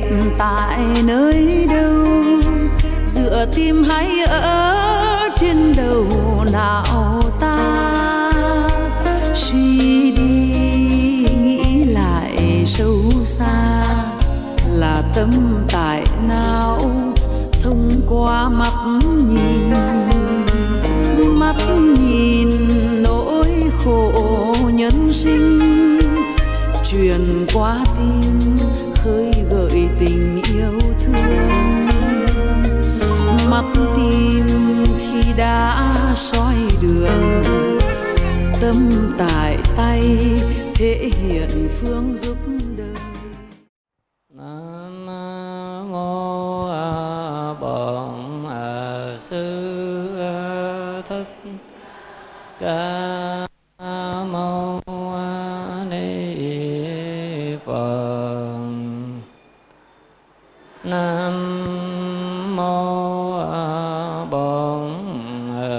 đặt tại nơi đâu, dựa tim hãy ở trên đầu nào ta. Suy đi nghĩ lại sâu xa, là tâm tại nào thông qua mắt nhìn. Mắt nhìn nỗi khổ nhân sinh, truyền qua tim khơi gợi tình yêu thương. Mắt tim khi đã soi đường, tâm tại tay thể hiện phương giúp đời. Nam mô Bổn Sư Thích Ca Mâu Ni Phật. Nam mô Bổn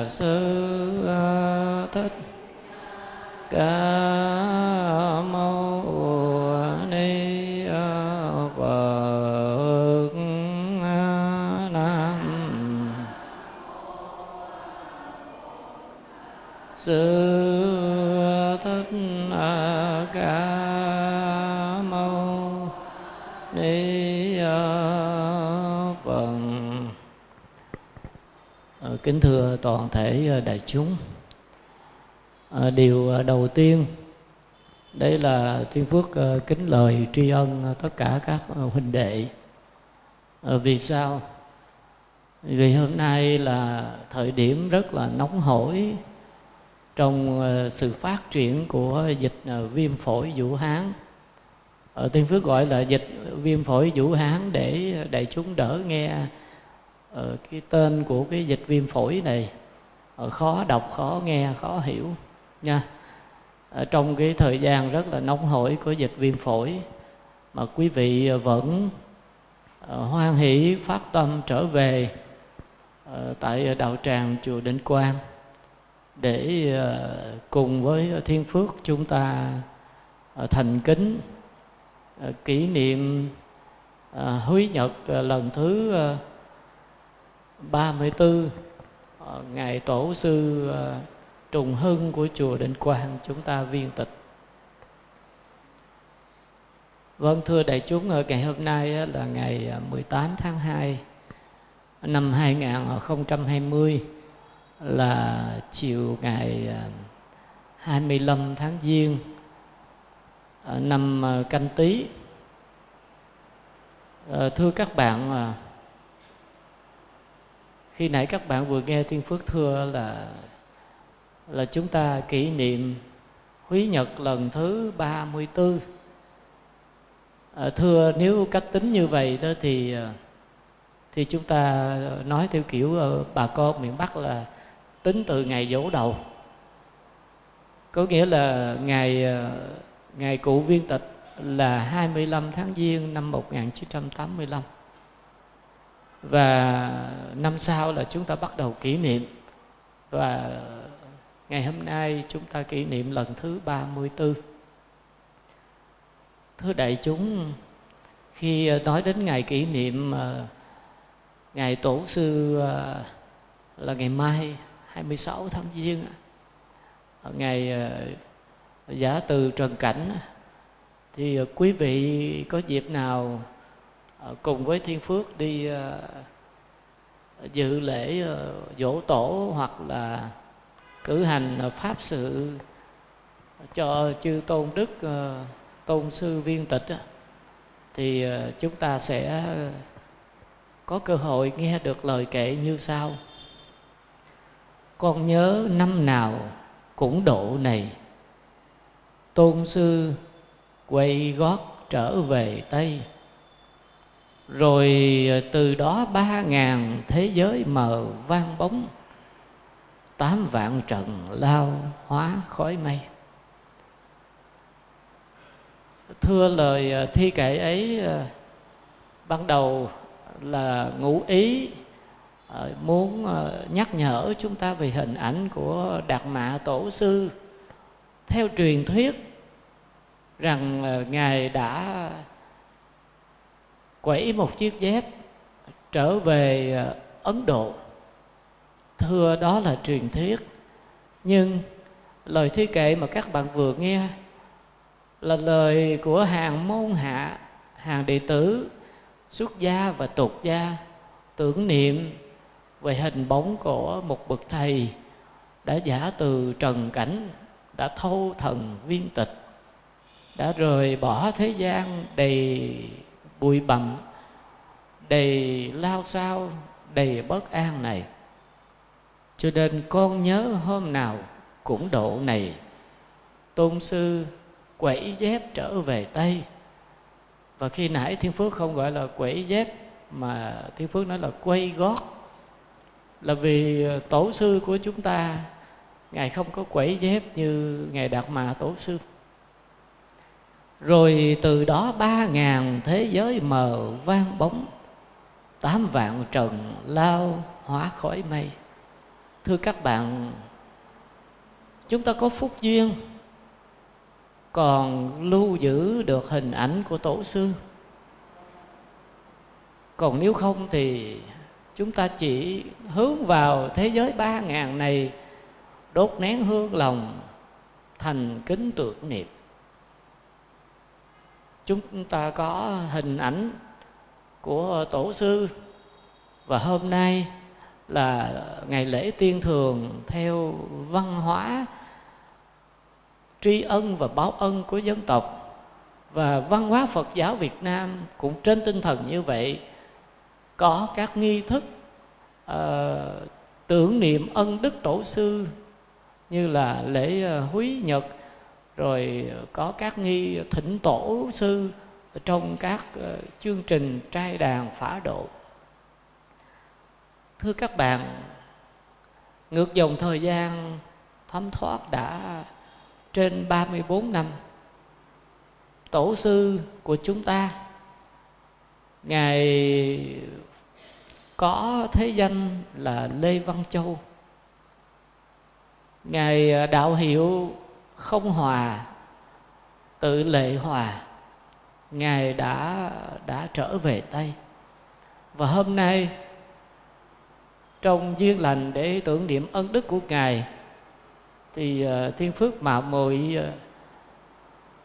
Sư Thích Ca Mâu Ni Phật. Nam Sư Thích Ca Mâu Ni Phật. Kính thưa toàn thể đại chúng, điều đầu tiên đấy là Thiên Phước kính lời tri ân tất cả các huynh đệ. Vì sao? Vì hôm nay là thời điểm rất là nóng hổi trong sự phát triển của dịch viêm phổi Vũ Hán. Thiên Phước gọi là dịch viêm phổi Vũ Hán để đại chúng đỡ nghe cái tên của cái dịch viêm phổi này khó đọc, khó nghe, khó hiểu nha. Trong cái thời gian rất là nóng hổi của dịch viêm phổi mà quý vị vẫn hoan hỷ phát tâm trở về tại đạo tràng chùa Định Quang để cùng với Thiên Phước chúng ta thành kính kỷ niệm Húy Nhật lần thứ 34 ngày Tổ sư Trùng Hưng của chùa Định Quang chúng ta viên tịch. Vâng, thưa đại chúng, ngày hôm nay là ngày 18 tháng 2 năm 2020, là chiều ngày 25 tháng Giêng năm Canh Tý. Thưa các bạn, khi nãy các bạn vừa nghe Thiên Phước thưa là chúng ta kỷ niệm Húy Nhật lần thứ 34. Thưa, nếu cách tính như vậy đó thì chúng ta nói theo kiểu bà con miền Bắc là tính từ ngày giỗ đầu. Có nghĩa là ngày cụ viên tịch là 25 tháng Giêng năm 1985. Và năm sau là chúng ta bắt đầu kỷ niệm, và ngày hôm nay chúng ta kỷ niệm lần thứ 34. Thưa đại chúng, khi nói đến ngày kỷ niệm ngày Tổ sư là ngày mai 26 tháng Giêng, ngày giã từ trần cảnh, thì quý vị có dịp nào cùng với Thiên Phước đi dự lễ dỗ tổ hoặc là cử hành pháp sự cho chư tôn đức tôn sư viên tịch thì chúng ta sẽ có cơ hội nghe được lời kể như sau. Con nhớ năm nào cũng độ này, tôn sư quay gót trở về Tây. Rồi từ đó 3.000 thế giới mờ vang bóng, 8.000 trận lao hóa khói mây. Thưa, lời thi kệ ấy ban đầu là ngụ ý muốn nhắc nhở chúng ta về hình ảnh của Đạt Ma Tổ sư. Theo truyền thuyết rằng Ngài đã quẩy một chiếc dép trở về Ấn Độ. Thưa đó là truyền thuyết, nhưng lời thi kệ mà các bạn vừa nghe là lời của hàng môn hạ, hàng đệ tử xuất gia và tục gia tưởng niệm về hình bóng của một bậc thầy đã giả từ trần cảnh, đã thâu thần viên tịch, đã rời bỏ thế gian đầy bụi bặm, đầy lao sao, đầy bất an này. Cho nên con nhớ hôm nào cũng độ này, tôn sư quẩy dép trở về Tây. Và khi nãy Thiên Phước không gọi là quẩy dép, mà Thiên Phước nói là quay gót, là vì tổ sư của chúng ta Ngài không có quẩy dép như Ngài Đạt Ma Tổ Sư. Rồi từ đó 3.000 thế giới mờ vang bóng, 8 vạn trần lao hóa khỏi mây. Thưa các bạn, chúng ta có phúc duyên còn lưu giữ được hình ảnh của Tổ sư. Còn nếu không thì chúng ta chỉ hướng vào thế giới 3.000 này, đốt nén hương lòng, thành kính tưởng niệm. Chúng ta có hình ảnh của Tổ sư, và hôm nay là ngày lễ Tiên Thường theo văn hóa tri ân và báo ân của dân tộc. Và văn hóa Phật giáo Việt Nam cũng trên tinh thần như vậy, có các nghi thức tưởng niệm ân đức Tổ sư, như là lễ Húy Nhật, rồi có các nghi thỉnh Tổ sư trong các chương trình trai đàn phả độ. Thưa các bạn, ngược dòng thời gian thấm thoát đã trên 34 năm, Tổ sư của chúng ta Ngài có thế danh là Lê Văn Châu. Ngài đạo hiệu Không Hòa, Tự Lệ Hòa. Ngài đã trở về Tây. Và hôm nay trong duyên lành để tưởng niệm ân đức của Ngài thì Thiên Phước mạo muội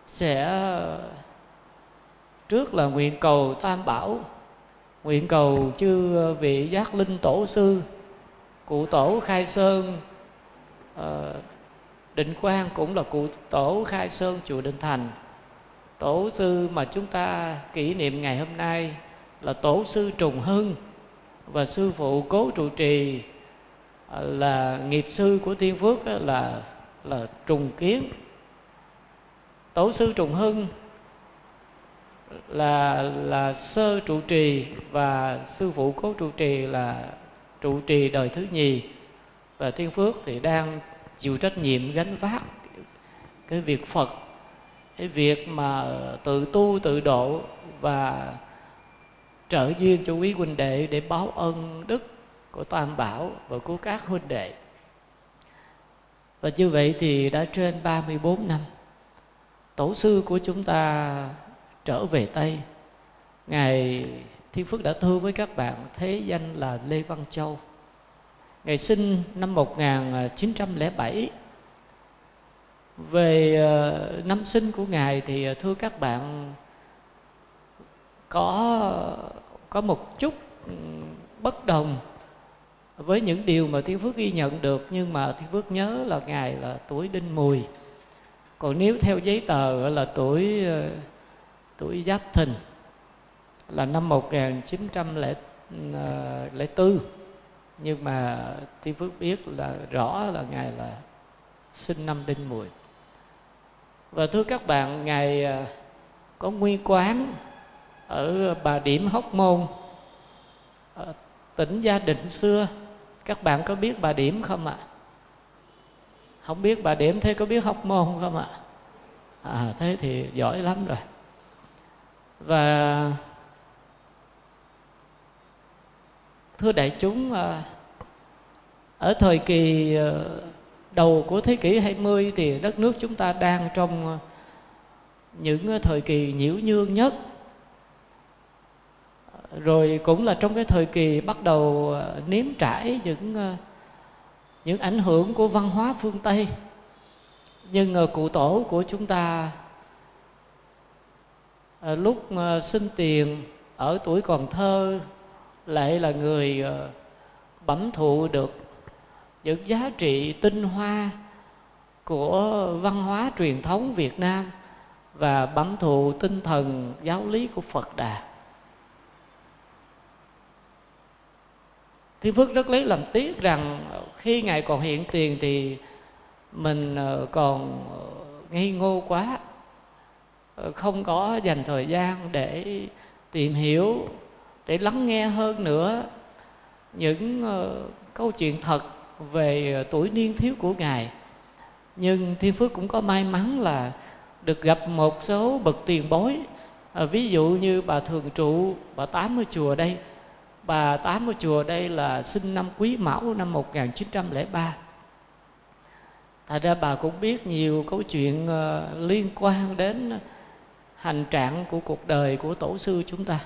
sẽ trước là nguyện cầu Tam Bảo, nguyện cầu chư vị giác linh Tổ sư, cụ Tổ Khai Sơn Định Quang, cũng là cụ Tổ Khai Sơn chùa Định Thành. Tổ sư mà chúng ta kỷ niệm ngày hôm nay là Tổ sư Trùng Hưng, và sư phụ cố trụ trì là nghiệp sư của Thiên Phước là Trùng Kiến. Tổ sư Trùng Hưng là sơ trụ trì, và sư phụ cố trụ trì là trụ trì đời thứ nhì. Và Thiên Phước thì đang chịu trách nhiệm gánh vác cái việc Phật, cái việc mà tự tu tự độ và trợ duyên cho quý huynh đệ để báo ân đức của Tam Bảo và của các huynh đệ. Và như vậy thì đã trên 34 năm Tổ sư của chúng ta trở về Tây. Ngài Thiên Phước đã thưa với các bạn thế danh là Lê Văn Châu. Ngài sinh năm 1907. Về năm sinh của Ngài thì thưa các bạn, có một chút bất đồng với những điều mà Thiên Phước ghi nhận được, nhưng mà Thiên Phước nhớ là Ngài là tuổi Đinh Mùi. Còn nếu theo giấy tờ là tuổi Giáp Thìn, là năm 1904. Nhưng mà Thiên Phước biết là rõ là Ngài là sinh năm Đinh Mùi. Và thưa các bạn, Ngài có nguyên quán ở Bà Điểm, Hóc Môn, tỉnh Gia Định xưa. Các bạn có biết Bà Điểm không ạ? Không biết Bà Điểm thế có biết Hóc Môn không ạ? Thế thì giỏi lắm rồi. Và thưa đại chúng, ở thời kỳ đầu của thế kỷ 20 thì đất nước chúng ta đang trong những thời kỳ nhiễu nhương nhất. Rồi cũng là trong cái thời kỳ bắt đầu nếm trải những ảnh hưởng của văn hóa phương Tây. Nhưng cụ tổ của chúng ta lúc sinh tiền ở tuổi còn thơ lại là người bẩm thụ được những giá trị tinh hoa của văn hóa truyền thống Việt Nam và bẩm thụ tinh thần giáo lý của Phật Đà. Thiên Phước rất lấy làm tiếc rằng khi Ngài còn hiện tiền thì mình còn ngây ngô quá, không có dành thời gian để tìm hiểu, để lắng nghe hơn nữa những câu chuyện thật về tuổi niên thiếu của Ngài. Nhưng Thiên Phước cũng có may mắn là được gặp một số bậc tiền bối, ví dụ như bà Thường Trụ, bà Tám ở chùa đây. Bà Tám ở chùa đây là sinh năm Quý Mão năm 1903. Thật ra bà cũng biết nhiều câu chuyện liên quan đến hành trạng của cuộc đời của tổ sư chúng ta.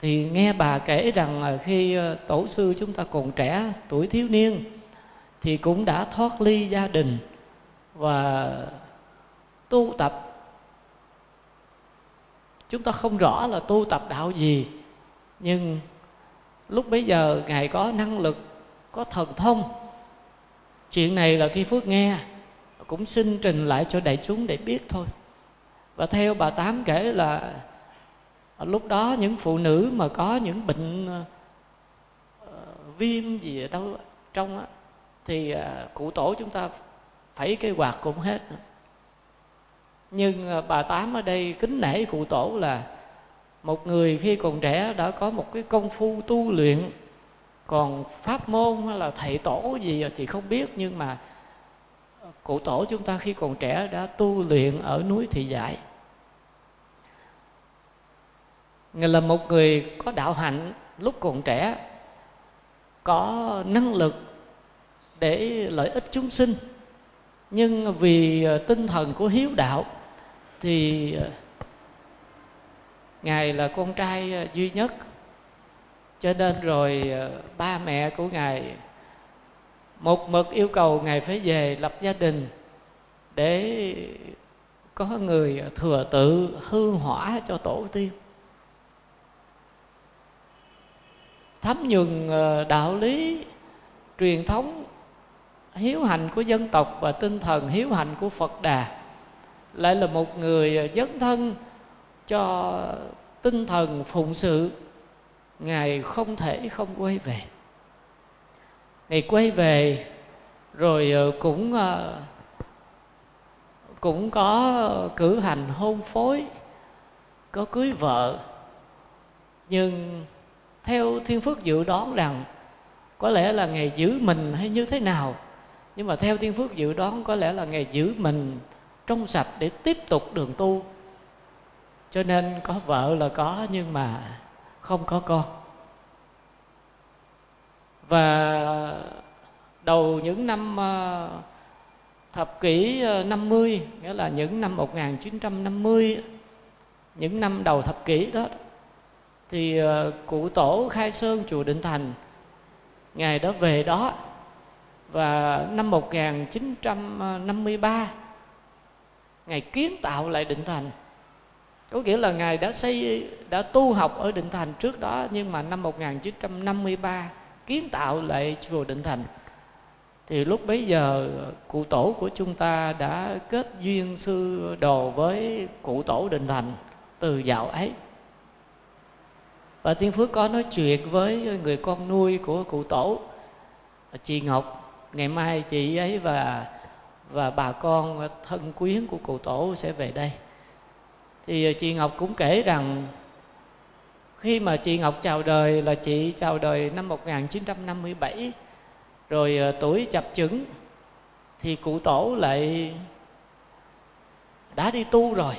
Thì nghe bà kể rằng khi tổ sư chúng ta còn trẻ, tuổi thiếu niên, thì cũng đã thoát ly gia đình và tu tập. Chúng ta không rõ là tu tập đạo gì, nhưng lúc bấy giờ Ngài có năng lực, có thần thông. Chuyện này là Thiên Phước nghe, cũng xin trình lại cho đại chúng để biết thôi. Và theo bà Tám kể là lúc đó những phụ nữ mà có những bệnh viêm gì ở đâu trong đó, thì cụ tổ chúng ta phải cái quạt cũng hết. Nhưng bà Tám ở đây kính nể cụ tổ là một người khi còn trẻ đã có một cái công phu tu luyện. Còn pháp môn hay là thầy tổ gì thì không biết, nhưng mà cụ tổ chúng ta khi còn trẻ đã tu luyện ở núi Thị Giải. Ngài là một người có đạo hạnh lúc còn trẻ, có năng lực để lợi ích chúng sinh. Nhưng vì tinh thần của hiếu đạo thì Ngài là con trai duy nhất, cho nên rồi ba mẹ của Ngài một mực yêu cầu Ngài phải về lập gia đình để có người thừa tự hương hỏa cho tổ tiên. Thấm nhuần đạo lý truyền thống hiếu hạnh của dân tộc và tinh thần hiếu hạnh của Phật Đà, lại là một người dấn thân cho tinh thần phụng sự, Ngài không thể không quay về. Ngài quay về rồi cũng có cử hành hôn phối, có cưới vợ. Nhưng theo Thiên Phước dự đoán rằng có lẽ là Ngài giữ mình hay như thế nào, nhưng mà theo Thiên Phước dự đoán có lẽ là Ngài giữ mình trong sạch để tiếp tục đường tu. Cho nên có vợ là có nhưng mà không có con. Và đầu những năm thập kỷ 50, nghĩa là những năm 1950, những năm đầu thập kỷ đó, thì cụ tổ khai sơn chùa Định Thành, Ngài đã về đó. Và năm 1953, Ngài kiến tạo lại Định Thành. Có nghĩa là Ngài đã tu học ở Định Thành trước đó, nhưng mà năm 1953 kiến tạo lại chùa Định Thành. Thì lúc bấy giờ cụ tổ của chúng ta đã kết duyên sư đồ với cụ tổ Định Thành từ dạo ấy. Và Thiên Phước có nói chuyện với người con nuôi của cụ tổ, chị Ngọc. Ngày mai chị ấy và bà con thân quyến của cụ tổ sẽ về đây. Thì chị Ngọc cũng kể rằng khi mà chị Ngọc chào đời là chị chào đời năm 1957, rồi tuổi chập chững thì cụ tổ lại đã đi tu rồi.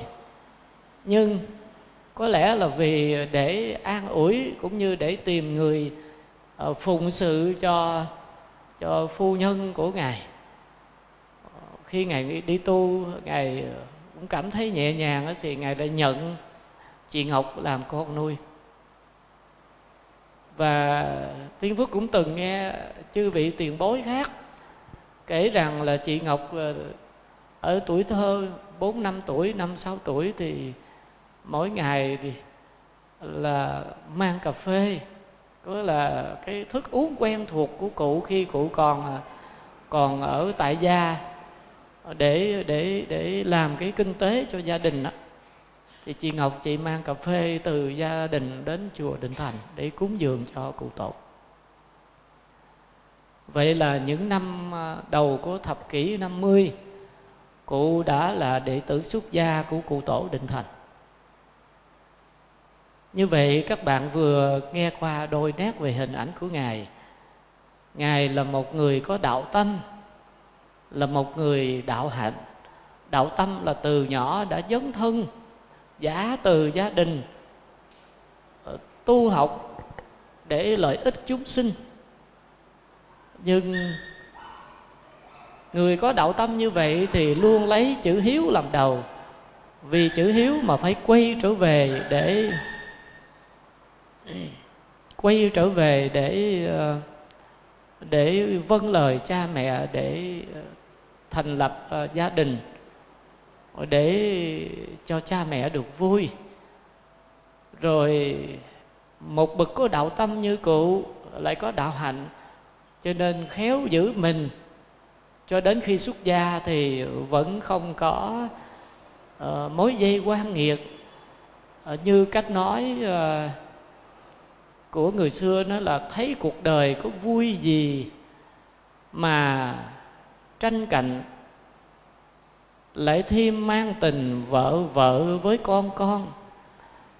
Nhưng có lẽ là vì để an ủi cũng như để tìm người phụng sự cho phu nhân của Ngài, khi Ngài đi tu, Ngài cũng cảm thấy nhẹ nhàng thì Ngài đã nhận chị Ngọc làm con nuôi. Và Thiên Phước cũng từng nghe chư vị tiền bối khác kể rằng là chị Ngọc ở tuổi thơ 4-5 tuổi, 5-6 tuổi thì mỗi ngày thì là mang cà phê, đó là cái thức uống quen thuộc của cụ khi cụ còn ở tại gia để làm cái kinh tế cho gia đình đó. Thì chị Ngọc chị mang cà phê từ gia đình đến chùa Định Thành để cúng dường cho cụ Tổ. Vậy là những năm đầu của thập kỷ 50, cụ đã là đệ tử xuất gia của cụ Tổ Định Thành. Như vậy các bạn vừa nghe qua đôi nét về hình ảnh của Ngài. Ngài là một người có đạo tâm, là một người đạo hạnh. Đạo tâm là từ nhỏ đã dấn thân, giả từ gia đình, tu học để lợi ích chúng sinh. Nhưng người có đạo tâm như vậy thì luôn lấy chữ hiếu làm đầu. Vì chữ hiếu mà phải quay trở về để vâng lời cha mẹ, để thành lập gia đình, để cho cha mẹ được vui. Rồi một bậc có đạo tâm như cụ lại có đạo hạnh, cho nên khéo giữ mình cho đến khi xuất gia thì vẫn không có mối dây quan nghiệt như cách nói của người xưa, nó là thấy cuộc đời có vui gì mà tranh cạnh, lại thêm mang tình vợ với con,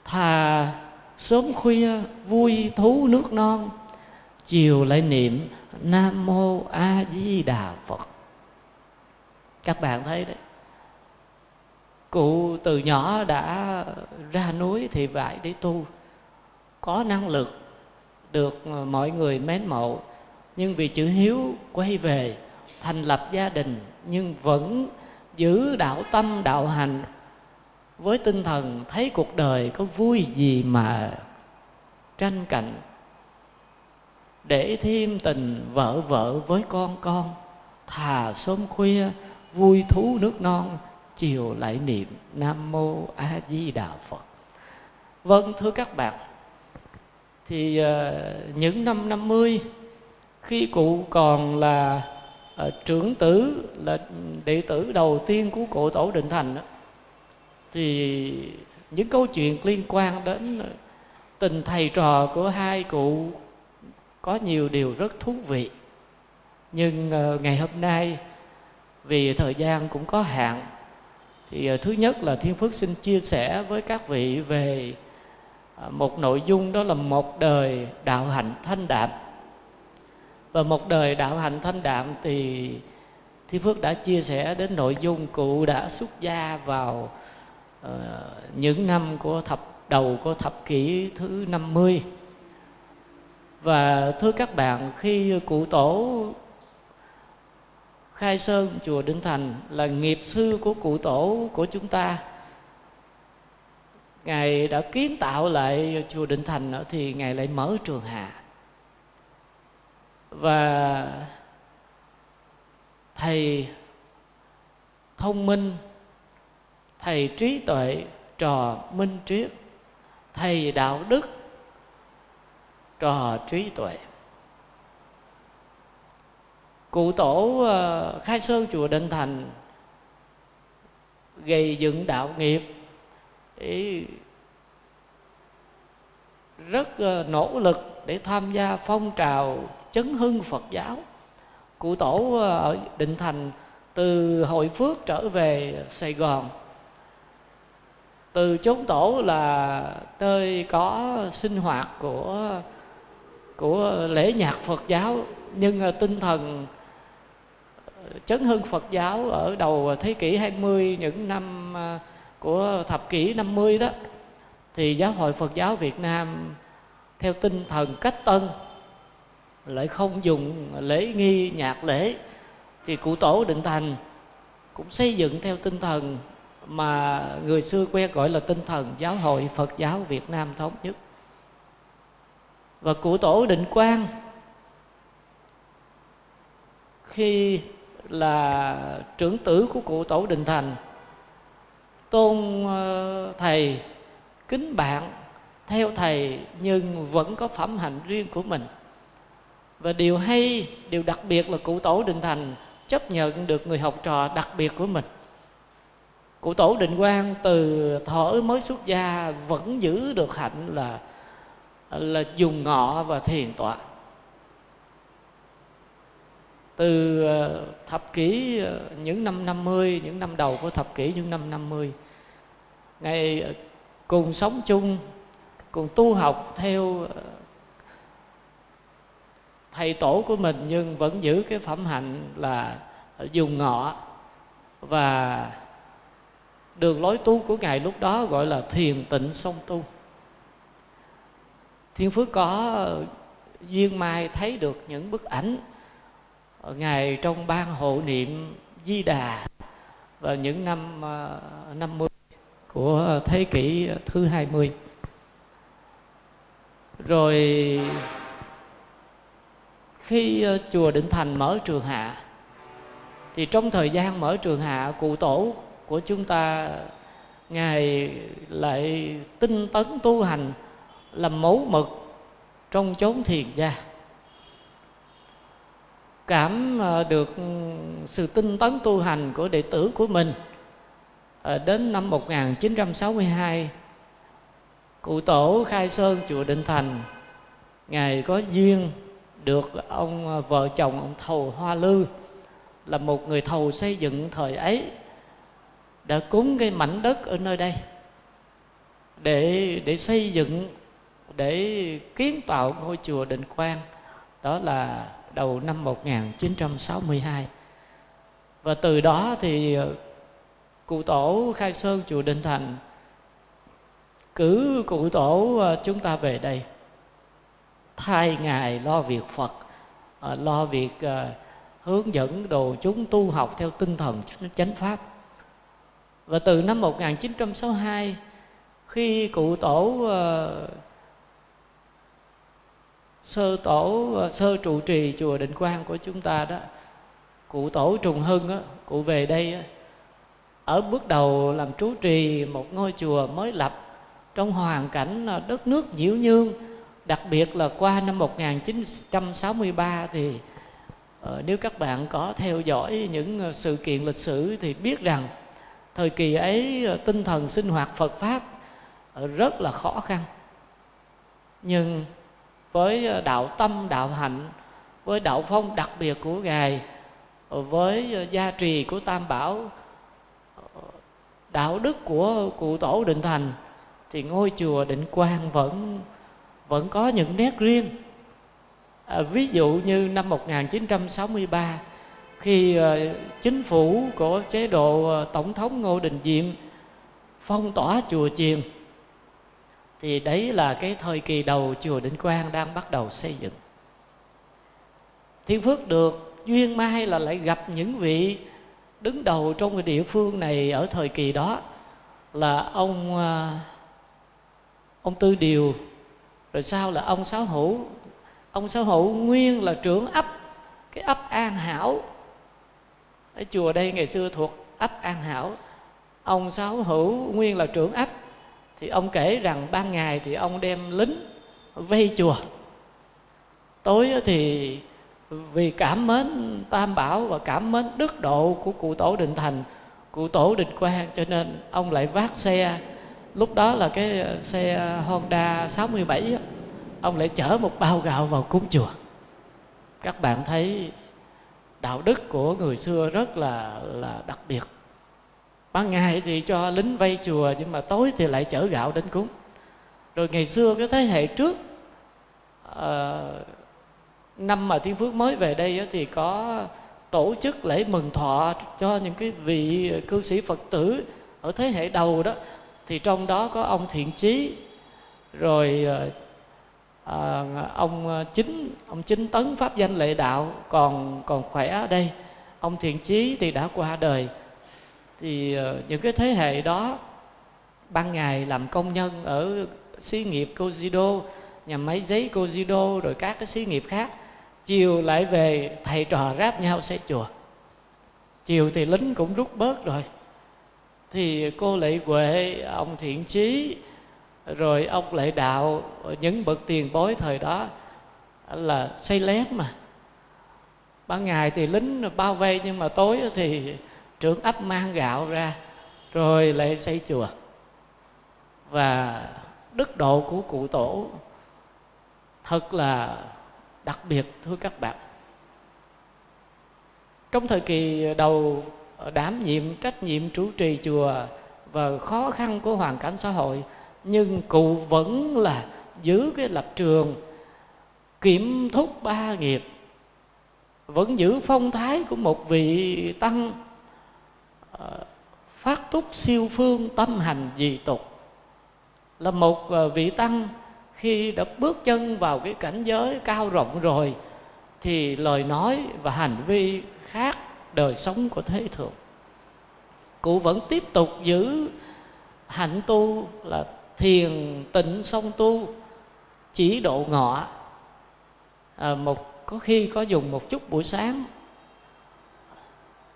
thà sớm khuya vui thú nước non, chiều lại niệm Nam Mô A Di Đà Phật. Các bạn thấy đấy, cụ từ nhỏ đã ra núi thì vải để tu, có năng lực, được mọi người mến mộ, nhưng vì chữ hiếu quay về thành lập gia đình, nhưng vẫn giữ đạo tâm, đạo hành với tinh thần thấy cuộc đời có vui gì mà tranh cạnh, để thêm tình vợ với con, thà sớm khuya vui thú nước non, chiều lại niệm Nam Mô A Di Đà Phật. Vâng, thưa các bạn, thì những năm 50, khi cụ còn là trưởng tử, là đệ tử đầu tiên của cụ Tổ Định Thành, thì những câu chuyện liên quan đến tình thầy trò của hai cụ có nhiều điều rất thú vị. Nhưng ngày hôm nay vì thời gian cũng có hạn, thì thứ nhất là Thiên Phước xin chia sẻ với các vị về một nội dung, đó là một đời đạo hạnh thanh đạm. Và một đời đạo hạnh thanh đạm thì Thiên Phước đã chia sẻ đến nội dung cụ đã xuất gia vào những năm của đầu của thập kỷ thứ 50. Và thưa các bạn, khi cụ Tổ khai sơn chùa Định Thành, là nghiệp sư của cụ Tổ của chúng ta, Ngài đã kiến tạo lại chùa Định Thành thì Ngài lại mở trường hạ. Và thầy thông minh, thầy trí tuệ, trò minh triết, thầy đạo đức, trò trí tuệ. Cụ Tổ khai sơn chùa Định Thành gây dựng đạo nghiệp, rất nỗ lực để tham gia phong trào chấn hưng Phật giáo. Cụ Tổ ở Định Thành từ Hội Phước trở về Sài Gòn. Từ chốn Tổ là nơi có sinh hoạt của lễ nhạc Phật giáo, nhưng tinh thần chấn hưng Phật giáo ở đầu thế kỷ 20, những năm của thập kỷ 50 đó, thì Giáo hội Phật giáo Việt Nam theo tinh thần cách tân, lại không dùng lễ nghi nhạc lễ, thì cụ Tổ Định Thành cũng xây dựng theo tinh thần mà người xưa quen gọi là tinh thần Giáo hội Phật giáo Việt Nam thống nhất. và của tổ Định Quang khi là trưởng tử của cụ tổ Định Thành, tôn thầy, kính bạn, theo thầy nhưng vẫn có phẩm hạnh riêng của mình. Và điều hay, điều đặc biệt là cụ tổ Định Thành chấp nhận được người học trò đặc biệt của mình. Cụ tổ Định Quang từ thuở mới xuất gia vẫn giữ được hạnh là dùng ngọ và thiền tọa. Từ thập kỷ, những năm 50, những năm đầu của thập kỷ, những năm 50, Ngài cùng sống chung, cùng tu học theo thầy tổ của mình, nhưng vẫn giữ cái phẩm hạnh là dùng ngọ. Và đường lối tu của Ngài lúc đó gọi là thiền tịnh song tu. Thiên Phước có duyên mai thấy được những bức ảnh Ngài trong ban hộ niệm Di Đà vào những năm 50 của thế kỷ thứ 20. Rồi khi chùa Định Thành mở trường hạ, thì trong thời gian mở trường hạ, cụ tổ của chúng ta Ngài lại tinh tấn tu hành, làm mẫu mực trong chốn thiền gia. Cảm được sự tinh tấn tu hành của đệ tử của mình, đến năm 1962, cụ tổ khai sơn chùa Định Thành, Ngài có duyên được ông vợ chồng ông Thầu Hoa Lư, là một người thầu xây dựng thời ấy, đã cúng cái mảnh đất ở nơi đây để xây dựng, để kiến tạo ngôi chùa Định Quang. Đó là đầu năm 1962. Và từ đó thì cụ tổ khai sơn chùa Định Thành cử cụ tổ chúng ta về đây thay Ngài lo việc Phật, lo việc hướng dẫn đồ chúng tu học theo tinh thần chánh pháp. Và từ năm 1962, khi cụ tổ sơ trụ trì chùa Định Quang của chúng ta đó, cụ tổ Trùng Hưng đó, cụ về đây đó, ở bước đầu làm trú trì một ngôi chùa mới lập trong hoàn cảnh đất nước nhiễu nhương. Đặc biệt là qua năm 1963 thì nếu các bạn có theo dõi những sự kiện lịch sử thì biết rằng thời kỳ ấy tinh thần sinh hoạt Phật Pháp rất là khó khăn. Nhưng với đạo tâm, đạo hạnh, với đạo phong đặc biệt của Ngài, với gia trì của Tam Bảo, đạo đức của cụ tổ Định Thành, thì ngôi chùa Định Quang vẫn có những nét riêng. Ví dụ như năm 1963, khi chính phủ của chế độ Tổng thống Ngô Đình Diệm phong tỏa chùa chiền, thì đấy là cái thời kỳ đầu chùa Định Quang đang bắt đầu xây dựng. Thiên Phước được duyên mai là lại gặp những vị đứng đầu trong cái địa phương này ở thời kỳ đó, là ông Tư Điều, rồi sau là ông Sáu Hữu. Ông Sáu Hữu nguyên là trưởng ấp, cái ấp An Hảo. Ở chùa đây ngày xưa thuộc ấp An Hảo. Ông Sáu Hữu nguyên là trưởng ấp, thì ông kể rằng ban ngày thì ông đem lính vây chùa, tối thì vì cảm mến Tam Bảo và cảm mến đức độ của cụ tổ Định Thành, cụ tổ Định Quang, cho nên ông lại vác xe, lúc đó là cái xe Honda 67, ông lại chở một bao gạo vào cúng chùa. Các bạn thấy đạo đức của người xưa rất là đặc biệt. Ban ngày thì cho lính vây chùa, nhưng mà tối thì lại chở gạo đến cúng. Rồi ngày xưa cái thế hệ trước, năm mà Thiên Phước mới về đây thì có tổ chức lễ mừng thọ cho những cái vị cư sĩ Phật tử ở thế hệ đầu đó. Thì trong đó có ông Thiện Chí, rồi ông Chính Tấn pháp danh lệ đạo còn khỏe ở đây. Ông Thiện Chí thì đã qua đời. Thì những cái thế hệ đó ban ngày làm công nhân ở xí nghiệp Cosido, nhà máy giấy cô Judo rồi các cái xí nghiệp khác. Chiều lại về thầy trò ráp nhau xây chùa. Chiều thì lính cũng rút bớt rồi, thì cô Lệ Huệ, ông Thiện Chí, rồi ông Lệ Đạo, những bậc tiền bối thời đó là xây lén mà. Ban ngày thì lính bao vây, nhưng mà tối thì trưởng ấp mang gạo ra rồi lại xây chùa. Và đức độ của cụ tổ thật là đặc biệt, thưa các bạn. Trong thời kỳ đầu đảm nhiệm trách nhiệm chủ trì chùa và khó khăn của hoàn cảnh xã hội, nhưng cụ vẫn là giữ cái lập trường kiểm thúc ba nghiệp, vẫn giữ phong thái của một vị tăng phát túc siêu phương, tâm hành dị tục. Là một vị tăng khi đã bước chân vào cái cảnh giới cao rộng rồi thì lời nói và hành vi khác đời sống của thế thường. Cụ vẫn tiếp tục giữ hạnh tu là thiền tịnh song tu, chỉ độ ngọ. Có khi có dùng một chút buổi sáng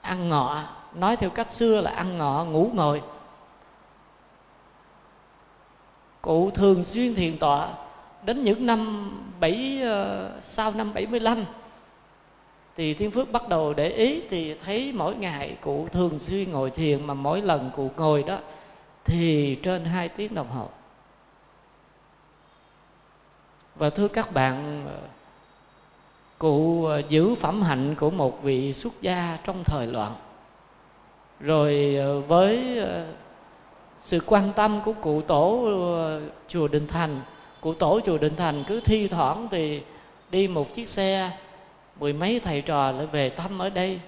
ăn ngọ, nói theo cách xưa là ăn ngọ ngủ ngồi. Cụ thường xuyên thiền tọa đến những năm sau năm 75 thì Thiên Phước bắt đầu để ý, thì thấy mỗi ngày cụ thường xuyên ngồi thiền, mà mỗi lần cụ ngồi đó thì trên 2 tiếng đồng hồ. Và thưa các bạn, cụ giữ phẩm hạnh của một vị xuất gia trong thời loạn. Rồi với sự quan tâm của cụ tổ chùa Định Thành, cụ tổ chùa Định Thành cứ thi thoảng thì đi một chiếc xe, mười mấy thầy trò lại về thăm ở đây.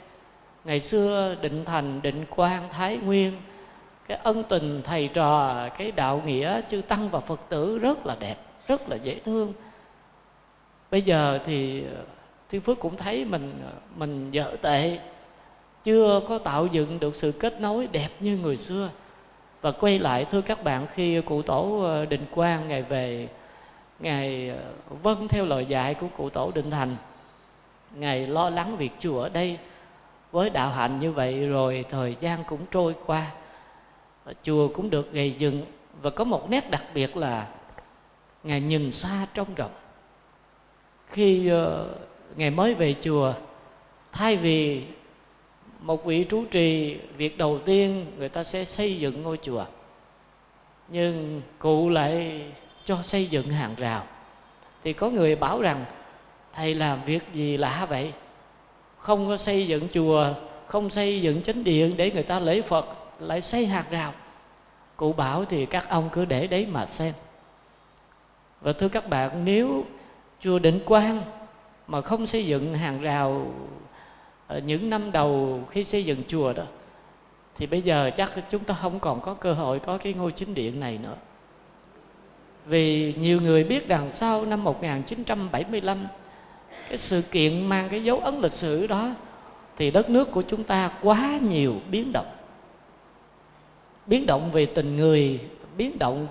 Ngày xưa Định Thành, Định Quang, Thái Nguyên, cái ân tình thầy trò, cái đạo nghĩa chư tăng và Phật tử rất là đẹp, rất là dễ thương. Bây giờ thì Thiên Phước cũng thấy mình dở tệ, chưa có tạo dựng được sự kết nối đẹp như người xưa. Và quay lại, thưa các bạn, khi cụ tổ Định Quang ngày về, ngài vâng theo lời dạy của cụ tổ Định Thành, ngài lo lắng việc chùa ở đây. Với đạo hạnh như vậy rồi thời gian cũng trôi qua, chùa cũng được gầy dựng. Và có một nét đặc biệt là ngài nhìn xa trông rộng. Khi ngài mới về chùa, thay vì một vị trụ trì, việc đầu tiên người ta sẽ xây dựng ngôi chùa, nhưng cụ lại cho xây dựng hàng rào. Thì có người bảo rằng thầy làm việc gì lạ vậy, không có xây dựng chùa, không xây dựng chánh điện để người ta lễ Phật, lại xây hàng rào. Cụ bảo thì các ông cứ để đấy mà xem. Và thưa các bạn, nếu chùa Định Quang mà không xây dựng hàng rào những năm đầu khi xây dựng chùa đó, thì bây giờ chắc chúng ta không còn có cơ hội có cái ngôi chính điện này nữa. Vì nhiều người biết rằng sau năm 1975, cái sự kiện mang cái dấu ấn lịch sử đó, thì đất nước của chúng ta quá nhiều biến động. Biến động về tình người, biến động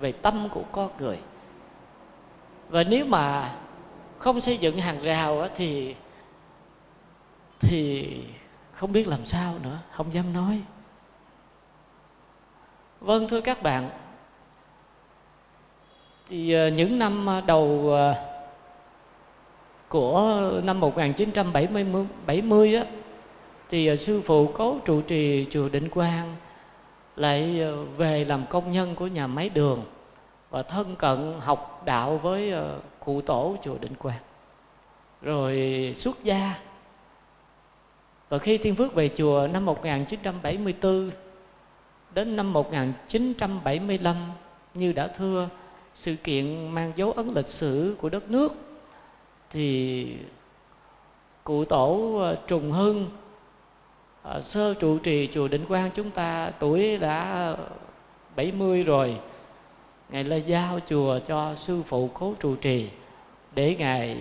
về tâm của con người. Và nếu mà không xây dựng hàng rào thì không biết làm sao nữa, không dám nói. Vâng, thưa các bạn, thì những năm đầu của năm 1970 á, thì sư phụ cố trụ trì chùa Định Quang lại về làm công nhân của nhà máy đường và thân cận học đạo với cụ tổ chùa Định Quang, rồi xuất gia. Và khi Thiên Phước về chùa năm 1974 đến năm 1975, như đã thưa, sự kiện mang dấu ấn lịch sử của đất nước, thì cụ tổ Trùng Hưng sơ trụ trì chùa Định Quang chúng ta tuổi đã 70 rồi. Ngài lại giao chùa cho sư phụ cố trụ trì để ngài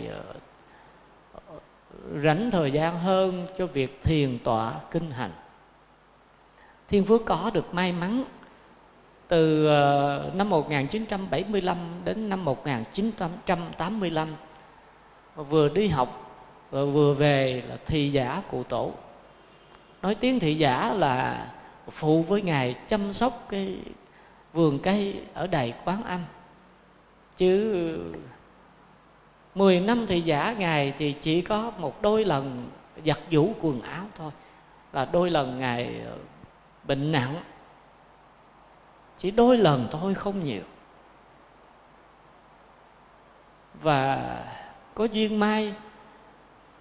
rảnh thời gian hơn cho việc thiền tọa kinh hành. Thiên Phước có được may mắn từ năm 1975 đến năm 1985, vừa đi học và vừa về là thị giả cụ tổ. Nói tiếng thị giả là phụ với Ngài chăm sóc cái vườn cây ở Đài Quán Âm. Chứ 10 năm thị giả Ngài thì chỉ có một đôi lần giặt giũ quần áo thôi, là đôi lần Ngài bệnh nặng, chỉ đôi lần thôi, không nhiều. Và có duyên may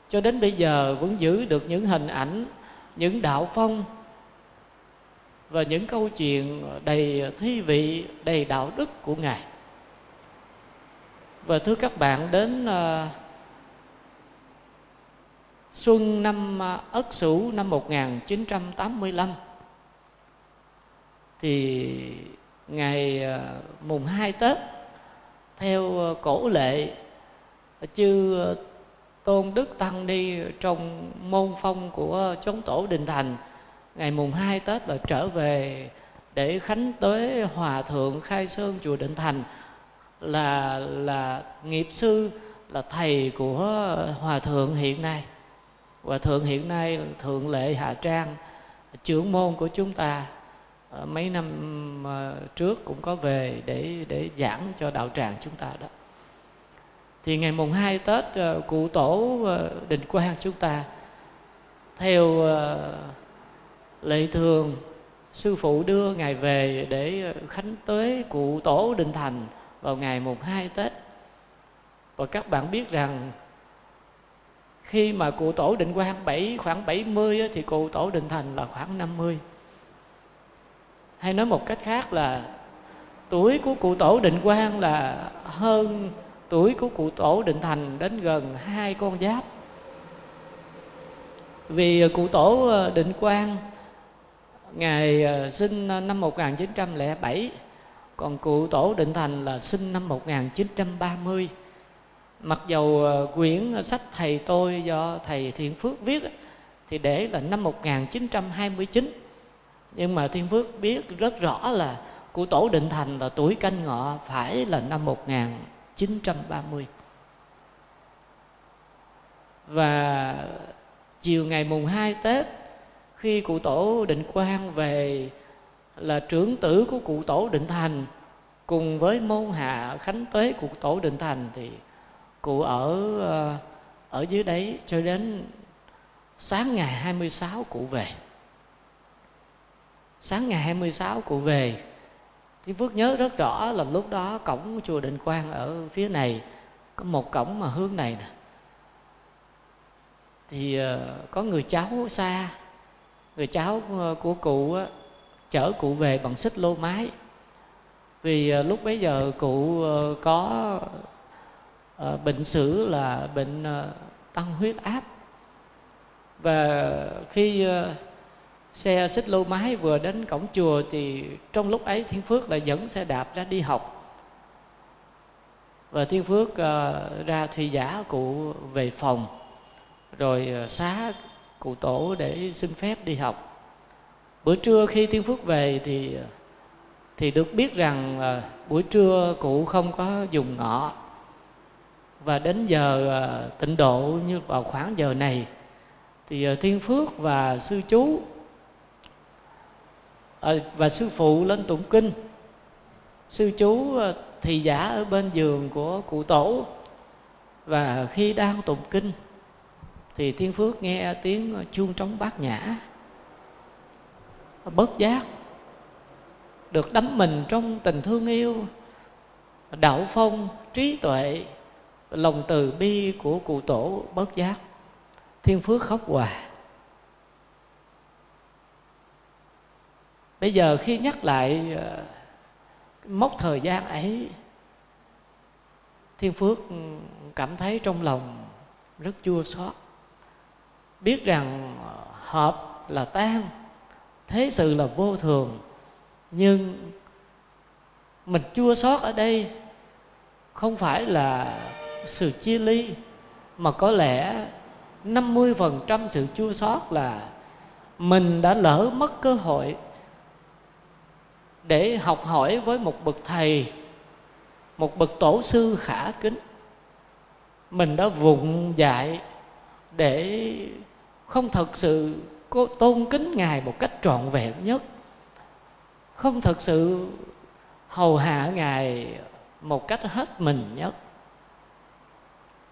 cho đến bây giờ vẫn giữ được những hình ảnh, những đạo phong và những câu chuyện đầy thi vị, đầy đạo đức của Ngài. Và thưa các bạn, đến xuân năm Ất Sửu năm 1985 thì ngày mùng 2 Tết theo cổ lệ, chư tôn đức tăng ni trong môn phong của chốn tổ Định Thành, ngày mùng 2 Tết là trở về để khánh tế hòa thượng khai sơn chùa Định Thành, là nghiệp sư, là thầy của hòa thượng hiện nay. Hòa thượng hiện nay là thượng lệ Hạ Trang, trưởng môn của chúng ta, mấy năm trước cũng có về để giảng cho đạo tràng chúng ta đó. Thì ngày mùng 2 Tết, cụ tổ Định Quang chúng ta theo lệ thường, sư phụ đưa Ngài về để khánh tế cụ tổ Định Thành vào ngày mùng 2 Tết. Và các bạn biết rằng khi mà cụ tổ Định Quang khoảng 70 thì cụ tổ Định Thành là khoảng 50. Hay nói một cách khác là tuổi của cụ tổ Định Quang là hơn tuổi của cụ tổ Định Thành đến gần 2 con giáp. Vì cụ tổ Định Quang Ngài sinh năm 1907, còn cụ tổ Định Thành là sinh năm 1930. Mặc dầu quyển sách Thầy Tôi do thầy Thiên Phước viết thì để là năm 1929, nhưng mà Thiên Phước biết rất rõ là cụ tổ Định Thành là tuổi Canh Ngọ, phải là năm 1930. Và chiều ngày mùng 2 Tết, khi cụ tổ Định Quang về là trưởng tử của cụ tổ Định Thành cùng với môn hạ khánh tế cụ tổ Định Thành, thì cụ ở dưới đấy cho đến sáng ngày 26 cụ về. Sáng ngày 26 cụ về, Thiên Phước nhớ rất rõ là lúc đó cổng chùa Định Quang ở phía này, có một cổng mà hướng này nè, thì có người cháu xa, người cháu của cụ chở cụ về bằng xích lô máy. Vì lúc bấy giờ cụ có bệnh sử là bệnh tăng huyết áp. Và khi xe xích lô máy vừa đến cổng chùa thì trong lúc ấy Thiên Phước lại dẫn xe đạp ra đi học. Và Thiên Phước ra thị giả cụ về phòng, rồi xá cụ tổ để xin phép đi học. Bữa trưa khi Thiên Phước về thì được biết rằng buổi trưa cụ không có dùng ngọ. Và đến giờ tịnh độ, như vào khoảng giờ này, thì Thiên Phước và sư chú và sư phụ lên tụng kinh. Sư chú thị giả ở bên giường của cụ tổ. Và khi đang tụng kinh thì Thiên Phước nghe tiếng chuông trống bát nhã, bất giác được đắm mình trong tình thương yêu, đạo phong, trí tuệ, lòng từ bi của cụ tổ. Bất giác Thiên Phước khóc hòa. Bây giờ khi nhắc lại mốc thời gian ấy, Thiên Phước cảm thấy trong lòng rất chua xót. Biết rằng hợp là tan, thế sự là vô thường, nhưng mình chua xót ở đây không phải là sự chia ly, mà có lẽ 50% sự chua xót là mình đã lỡ mất cơ hội để học hỏi với một bậc thầy, một bậc tổ sư khả kính. Mình đã vụng dại để không thật sự tôn kính Ngài một cách trọn vẹn nhất, không thật sự hầu hạ Ngài một cách hết mình nhất.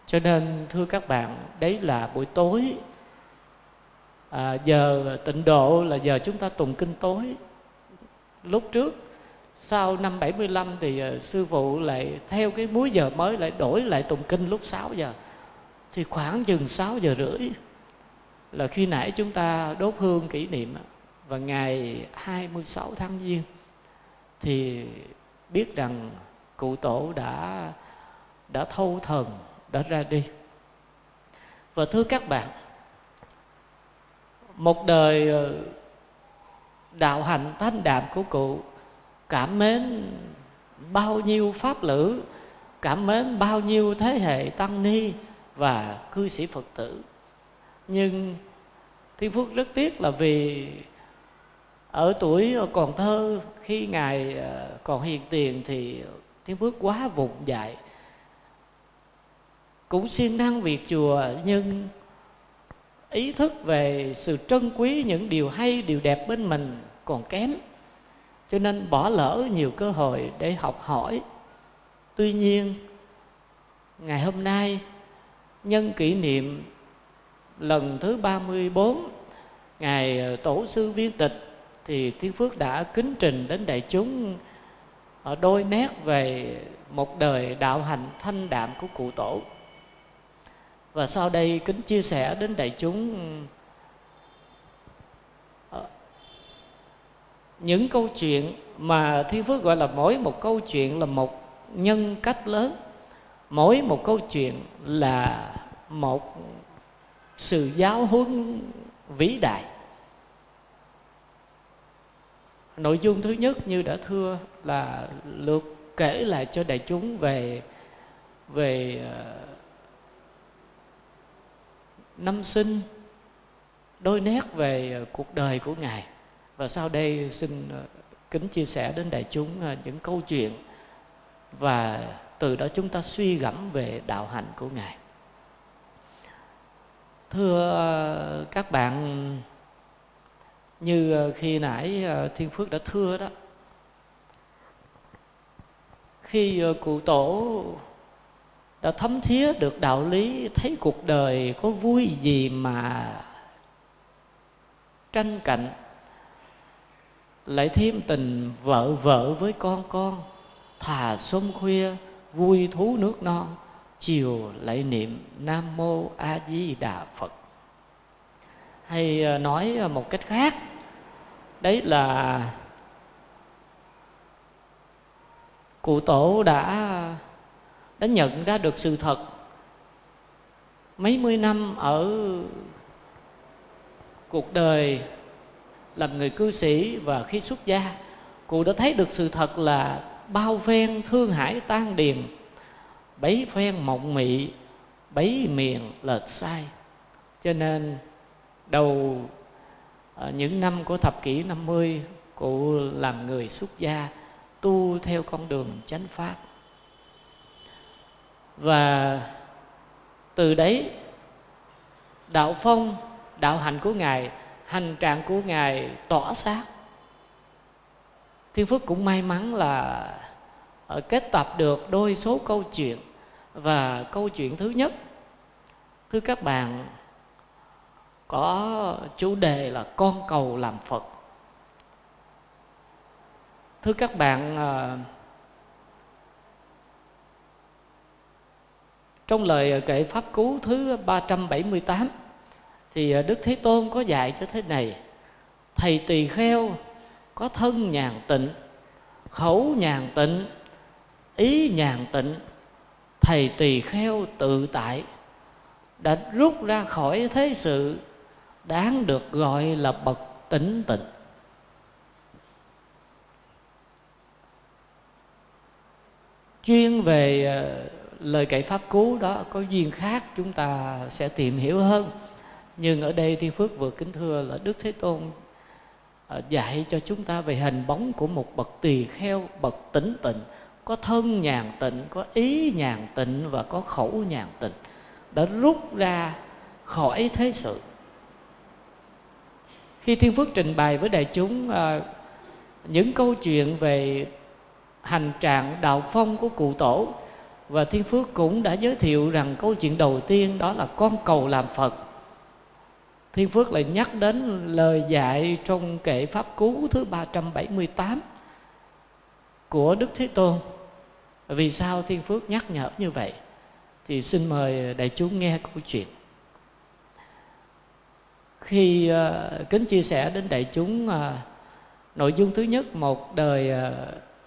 Cho nên thưa các bạn, đấy là buổi tối. Giờ tịnh độ là giờ chúng ta tụng kinh tối. Lúc trước sau năm 75 thì sư phụ lại theo cái múi giờ mới lại đổi lại tụng kinh lúc 6 giờ. Thì khoảng chừng 6 giờ rưỡi là khi nãy chúng ta đốt hương kỷ niệm. Và ngày 26 tháng Giêng thì biết rằng cụ tổ đã thâu thần, đã ra đi. Và thưa các bạn, một đời đạo hạnh thanh đạm của cụ, cảm mến bao nhiêu pháp lữ, cảm mến bao nhiêu thế hệ tăng ni và cư sĩ Phật tử. Nhưng Thiên Phước rất tiếc là vì ở tuổi còn thơ, khi Ngài còn hiền tiền, thì Thiên Phước quá vụng dại. Cũng siêng năng việc chùa, nhưng ý thức về sự trân quý những điều hay, điều đẹp bên mình còn kém, cho nên bỏ lỡ nhiều cơ hội để học hỏi. Tuy nhiên, ngày hôm nay, nhân kỷ niệm lần thứ 34 Ngài Tổ sư Viên Tịch, thì Thiên Phước đã kính trình đến đại chúng đôi nét về một đời đạo hạnh thanh đạm của cụ tổ. Và sau đây kính chia sẻ đến đại chúng những câu chuyện mà Thiên Phước gọi là mỗi một câu chuyện là một nhân cách lớn, mỗi một câu chuyện là một sự giáo huấn vĩ đại. Nội dung thứ nhất như đã thưa là lượt kể lại cho đại chúng về năm sinh, đôi nét về cuộc đời của Ngài. Và sau đây xin kính chia sẻ đến đại chúng những câu chuyện, và từ đó chúng ta suy gẫm về đạo hạnh của Ngài. Thưa các bạn, như khi nãy Thiên Phước đã thưa đó, khi cụ tổ đã thấm thía được đạo lý, thấy cuộc đời có vui gì mà tranh cạnh, lại thêm tình vợ vợ với con, thà sớm khuya vui thú nước non, chiều lại niệm Nam Mô A Di Đà Phật. Hay nói một cách khác, đấy là cụ tổ đã nhận ra được sự thật. Mấy mươi năm ở cuộc đời làm người cư sĩ và khi xuất gia, cụ đã thấy được sự thật là bao phen thương hải tan điền, bấy phen mộng mị, bấy miền lệch sai. Cho nên đầu những năm của thập kỷ 50, cụ làm người xuất gia, tu theo con đường chánh pháp. Và từ đấy, đạo phong, đạo hạnh của Ngài, hành trạng của Ngài tỏa sáng. Thiên Phước cũng may mắn là kết tập được đôi số câu chuyện. Và câu chuyện thứ nhất, thưa các bạn, có chủ đề là con cầu làm Phật. Thưa các bạn, trong lời kệ Pháp Cú thứ 378 thì Đức Thế Tôn có dạy cho thế này: thầy tỳ kheo có thân nhàn tịnh, khẩu nhàn tịnh, ý nhàn tịnh, thầy tỳ kheo tự tại, đã rút ra khỏi thế sự, đáng được gọi là bậc tĩnh tịnh. Chuyên về lời kệ Pháp Cú đó có duyên khác chúng ta sẽ tìm hiểu hơn, nhưng ở đây Thiên Phước vừa kính thưa là Đức Thế Tôn dạy cho chúng ta về hình bóng của một bậc tỳ kheo, bậc tĩnh tịnh, có thân nhàn tịnh, có ý nhàn tịnh và có khẩu nhàn tịnh, đã rút ra khỏi thế sự. Khi Thiên Phước trình bày với đại chúng những câu chuyện về hành trạng đạo phong của cụ tổ, và Thiên Phước cũng đã giới thiệu rằng câu chuyện đầu tiên đó là con cầu làm Phật. Thiên Phước lại nhắc đến lời dạy trong kệ Pháp Cú thứ 378 của Đức Thế Tôn. Vì sao Thiên Phước nhắc nhở như vậy? Thì xin mời đại chúng nghe câu chuyện. Khi kính chia sẻ đến đại chúng nội dung thứ nhất, một đời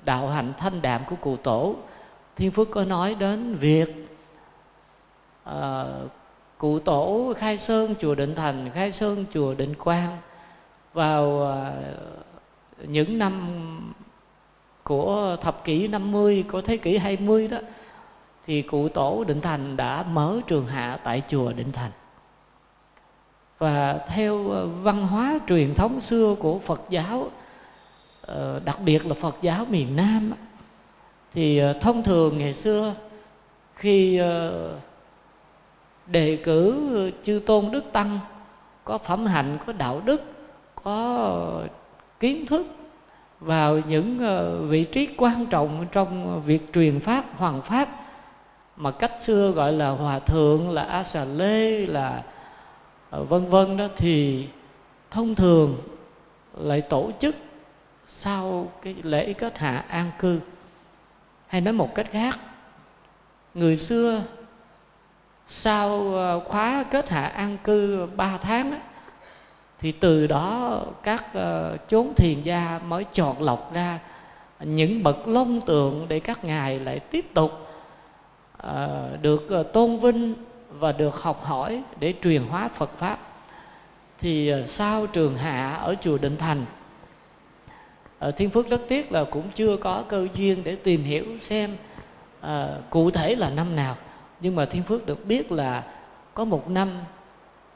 đạo hạnh thanh đạm của cụ tổ, Thiên Phước có nói đến việc cụ tổ khai sơn chùa Định Thành, khai sơn chùa Định Quang vào những năm của thập kỷ 50, của thế kỷ 20 đó, thì cụ tổ Định Thành đã mở trường hạ tại chùa Định Thành. Và theo văn hóa truyền thống xưa của Phật giáo, đặc biệt là Phật giáo miền Nam, thì thông thường ngày xưa khi đề cử chư tôn đức tăng có phẩm hạnh, có đạo đức, có kiến thức vào những vị trí quan trọng trong việc truyền pháp, hoằng pháp, mà cách xưa gọi là hòa thượng, là a xà lê, là vân vân đó, thì thông thường lại tổ chức sau cái lễ kết hạ an cư. Hay nói một cách khác, người xưa sau khóa kết hạ an cư 3 tháng đó, thì từ đó các chốn thiền gia mới chọn lọc ra những bậc long tượng để các ngài lại tiếp tục được tôn vinh và được học hỏi để truyền hóa Phật Pháp. Thì sau trường hạ ở chùa Định Thành, Thiên Phước rất tiếc là cũng chưa có cơ duyên để tìm hiểu xem cụ thể là năm nào. Nhưng mà Thiên Phước được biết là có một năm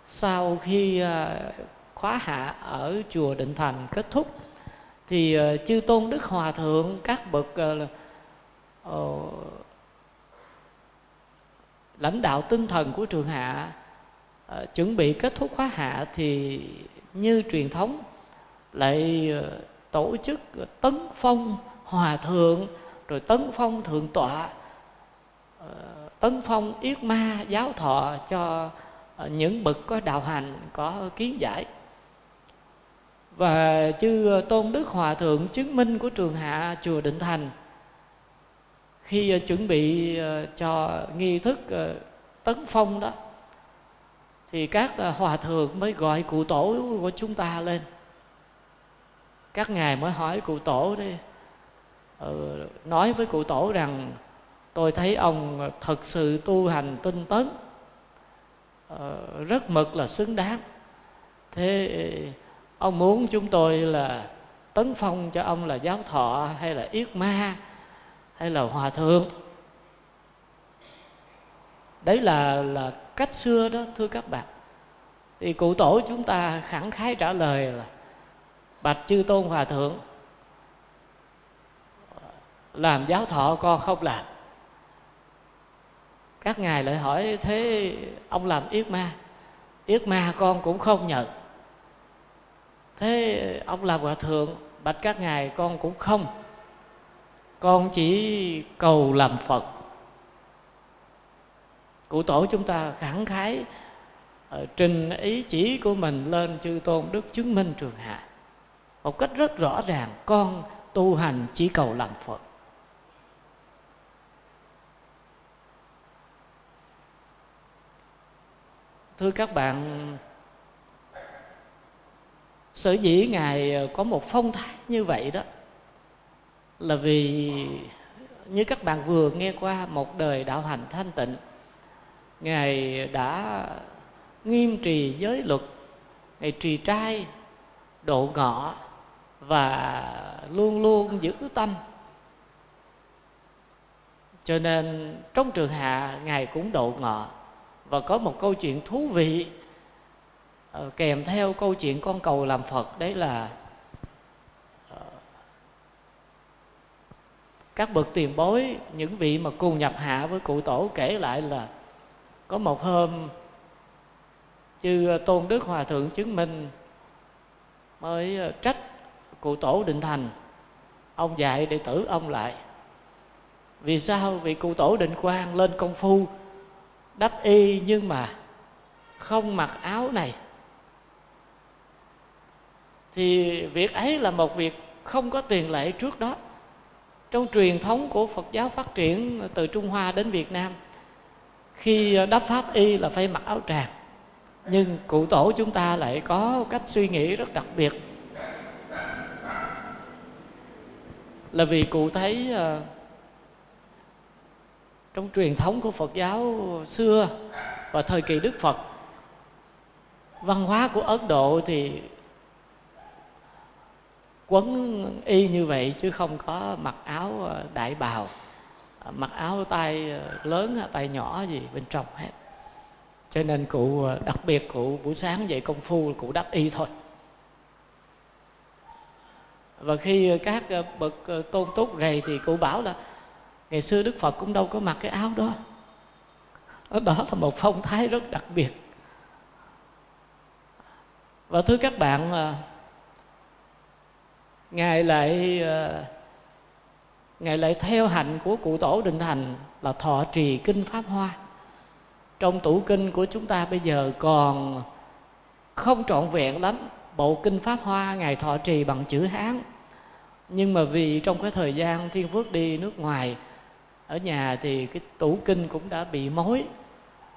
sau khi khóa hạ ở chùa Định Thành kết thúc, thì chư tôn đức hòa thượng, các bậc lãnh đạo tinh thần của trường hạ chuẩn bị kết thúc khóa hạ, thì như truyền thống lại tổ chức tấn phong hòa thượng, rồi tấn phong thượng tọa, tấn phong yết ma giáo thọ cho những bậc có đạo hành, có kiến giải. Và chư tôn đức hòa thượng chứng minh của trường hạ chùa Định Thành, khi chuẩn bị cho nghi thức tấn phong đó, thì các hòa thượng mới gọi cụ tổ của chúng ta lên. Các ngài mới hỏi cụ tổ đi, nói với cụ tổ rằng tôi thấy ông thật sự tu hành tinh tấn, rất mực là xứng đáng. Thế ông muốn chúng tôi là tấn phong cho ông là giáo thọ hay là yết ma hay là hòa thượng? Đấy là cách xưa đó thưa các bạn. Thì cụ tổ chúng ta khẳng khái trả lời là: bạch chư tôn hòa thượng, làm giáo thọ con không làm. Các ngài lại hỏi: thế ông làm yết ma con cũng không nhận. Thế ông làm hòa thượng, bạch các ngài con cũng không, con chỉ cầu làm Phật. Cụ tổ chúng ta khẳng khái trình ý chỉ của mình lên chư tôn đức chứng minh trường hạ một cách rất rõ ràng: con tu hành chỉ cầu làm Phật. Thưa các bạn, sở dĩ ngài có một phong thái như vậy đó là vì, như các bạn vừa nghe qua, một đời đạo hành thanh tịnh, ngài đã nghiêm trì giới luật, ngài trì trai, độ ngọ và luôn luôn giữ tâm. Cho nên trong trường hạ ngài cũng độ ngọ. Và có một câu chuyện thú vị kèm theo câu chuyện con cầu làm Phật, đấy là các bậc tiền bối, những vị mà cùng nhập hạ với cụ tổ kể lại là có một hôm chư Tôn Đức Hòa Thượng Chứng Minh mới trách cụ tổ Định Thành. Ông dạy đệ tử ông lại, vì sao? Vì cụ tổ Định Quang lên công phu đắp y nhưng mà không mặc áo này, thì việc ấy là một việc không có tiền lệ trước đó. Trong truyền thống của Phật giáo phát triển từ Trung Hoa đến Việt Nam, khi đắp pháp y là phải mặc áo tràng, nhưng cụ tổ chúng ta lại có cách suy nghĩ rất đặc biệt, là vì cụ thấy trong truyền thống của Phật giáo xưa và thời kỳ Đức Phật, văn hóa của Ấn Độ thì quấn y như vậy chứ không có mặc áo đại bào, mặc áo tay lớn, tay nhỏ gì bên trong hết. Cho nên cụ đặc biệt, cụ buổi sáng dậy công phu cụ đắp y thôi. Và khi các bậc tôn túc rầy thì cụ bảo là ngày xưa Đức Phật cũng đâu có mặc cái áo đó. Đó là một phong thái rất đặc biệt. Và thưa các bạn, Ngài lại theo hạnh của cụ tổ Định Thành là thọ trì Kinh Pháp Hoa. Trong tủ kinh của chúng ta bây giờ còn không trọn vẹn lắm. Bộ Kinh Pháp Hoa Ngài thọ trì bằng chữ Hán, nhưng mà vì trong cái thời gian Thiên Phước đi nước ngoài, ở nhà thì cái tủ kinh cũng đã bị mối,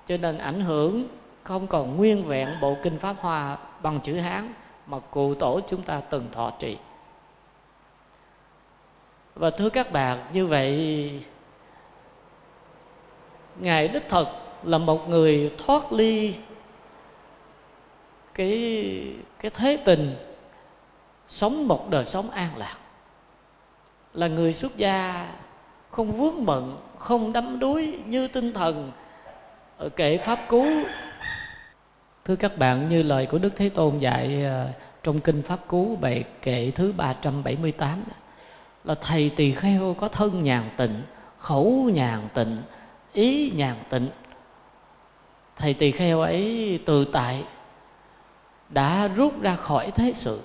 cho nên ảnh hưởng không còn nguyên vẹn bộ Kinh Pháp Hoa bằng chữ Hán mà cụ tổ chúng ta từng thọ trì. Và thưa các bạn, như vậy Ngài đích thực là một người thoát ly cái thế tình, sống một đời sống an lạc, là người xuất gia không vướng bận, không đắm đuối như tinh thần ở kệ Pháp Cú. Thưa các bạn, như lời của Đức Thế Tôn dạy trong Kinh Pháp Cú bài kệ thứ 378 là thầy tỳ kheo có thân nhàn tịnh, khẩu nhàn tịnh, ý nhàn tịnh. Thầy tỳ kheo ấy tự tại đã rút ra khỏi thế sự.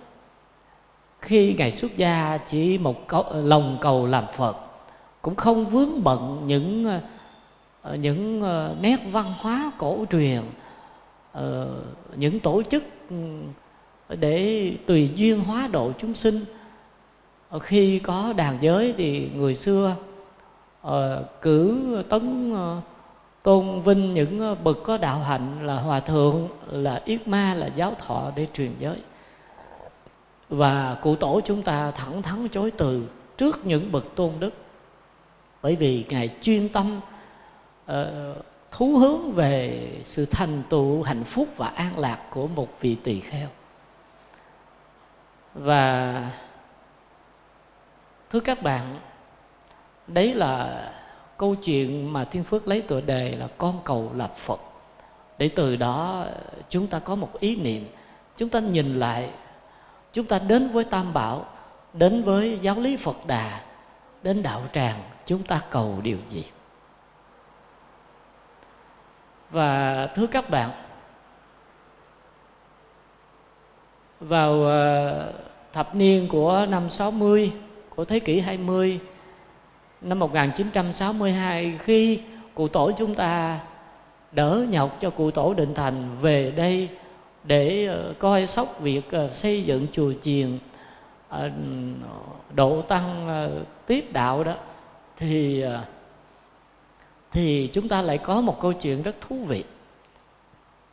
Khi Ngài xuất gia chỉ một lòng cầu làm Phật, cũng không vướng bận những nét văn hóa cổ truyền, những tổ chức để tùy duyên hóa độ chúng sinh. Khi có đàn giới thì người xưa cử tấn tôn vinh những bậc có đạo hạnh là hòa thượng, là yết ma, là giáo thọ để truyền giới. Và cụ tổ chúng ta thẳng thắn chối từ trước những bậc tôn đức, bởi vì Ngài chuyên tâm thú hướng về sự thành tựu hạnh phúc và an lạc của một vị tỳ kheo. Và thưa các bạn, đấy là câu chuyện mà Thiên Phước lấy tựa đề là con cầu lập Phật. Để từ đó chúng ta có một ý niệm, chúng ta nhìn lại, chúng ta đến với Tam Bảo, đến với giáo lý Phật Đà, đến đạo tràng, chúng ta cầu điều gì? Và thưa các bạn, vào thập niên của năm 60 của thế kỷ 20, năm 1962, khi cụ tổ chúng ta đỡ nhọc cho cụ tổ Định Thành về đây để coi sóc việc xây dựng chùa chiền, độ tăng tiếp đạo đó, thì chúng ta lại có một câu chuyện rất thú vị.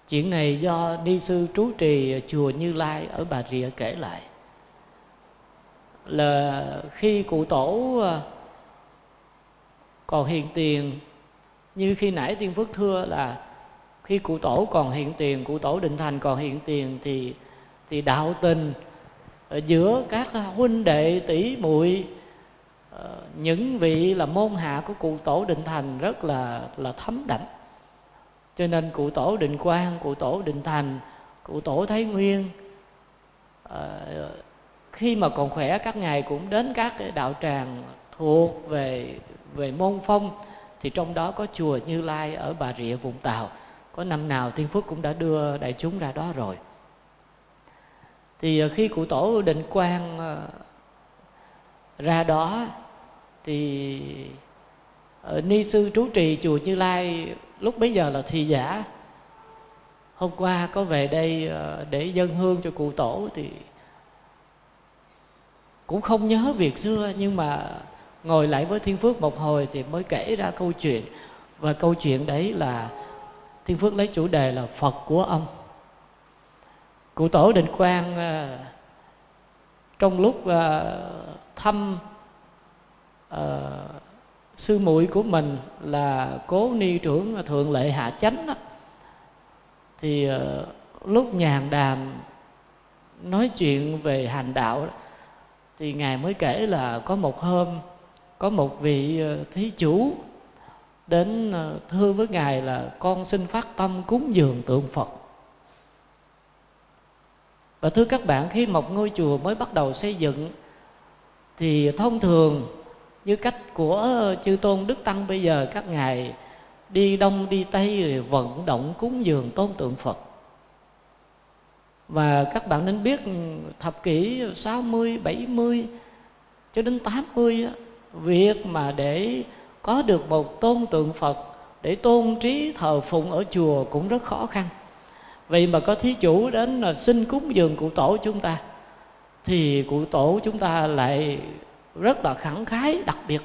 Chuyện này do ni sư trú trì chùa Như Lai ở Bà Rịa kể lại, là khi cụ tổ còn hiện tiền, như khi nãy Tiên Phước thưa là khi cụ tổ còn hiện tiền, cụ tổ Định Thành còn hiện tiền, thì đạo tình giữa các huynh đệ tỷ muội, những vị là môn hạ của cụ tổ Định Thành rất là thấm đậm. Cho nên cụ tổ Định Quang, cụ tổ Định Thành, cụ tổ Thái Nguyên, khi mà còn khỏe các ngài cũng đến các đạo tràng thuộc về môn phong, thì trong đó có chùa Như Lai ở Bà Rịa, Vũng Tàu. Có năm nào Thiên Phước cũng đã đưa đại chúng ra đó rồi. Thì khi cụ tổ Định Quang ra đó, thì ni sư trú trì chùa Như Lai lúc bấy giờ là Thị Giả, hôm qua có về đây để dâng hương cho cụ tổ, thì cũng không nhớ việc xưa, nhưng mà ngồi lại với Thiên Phước một hồi thì mới kể ra câu chuyện. Và câu chuyện đấy là Thiên Phước lấy chủ đề là Phật của ông. Cụ tổ Định Quang trong lúc thăm sư muội của mình là cố ni trưởng Thượng Lệ Hạ Chánh đó, thì lúc nhàn đàm nói chuyện về hành đạo đó, thì Ngài mới kể là có một hôm có một vị thí chủ đến thưa với Ngài là con xin phát tâm cúng dường tượng Phật. Và thưa các bạn, khi một ngôi chùa mới bắt đầu xây dựng thì thông thường như cách của chư tôn Đức Tăng bây giờ, các ngài đi đông đi tây rồi vận động cúng dường tôn tượng Phật. Và các bạn nên biết thập kỷ 60, 70 cho đến 80, việc mà để có được một tôn tượng Phật để tôn trí thờ phụng ở chùa cũng rất khó khăn. Vậy mà có thí chủ đến là xin cúng dường cụ tổ chúng ta, thì cụ tổ chúng ta lại rất là khẳng khái đặc biệt.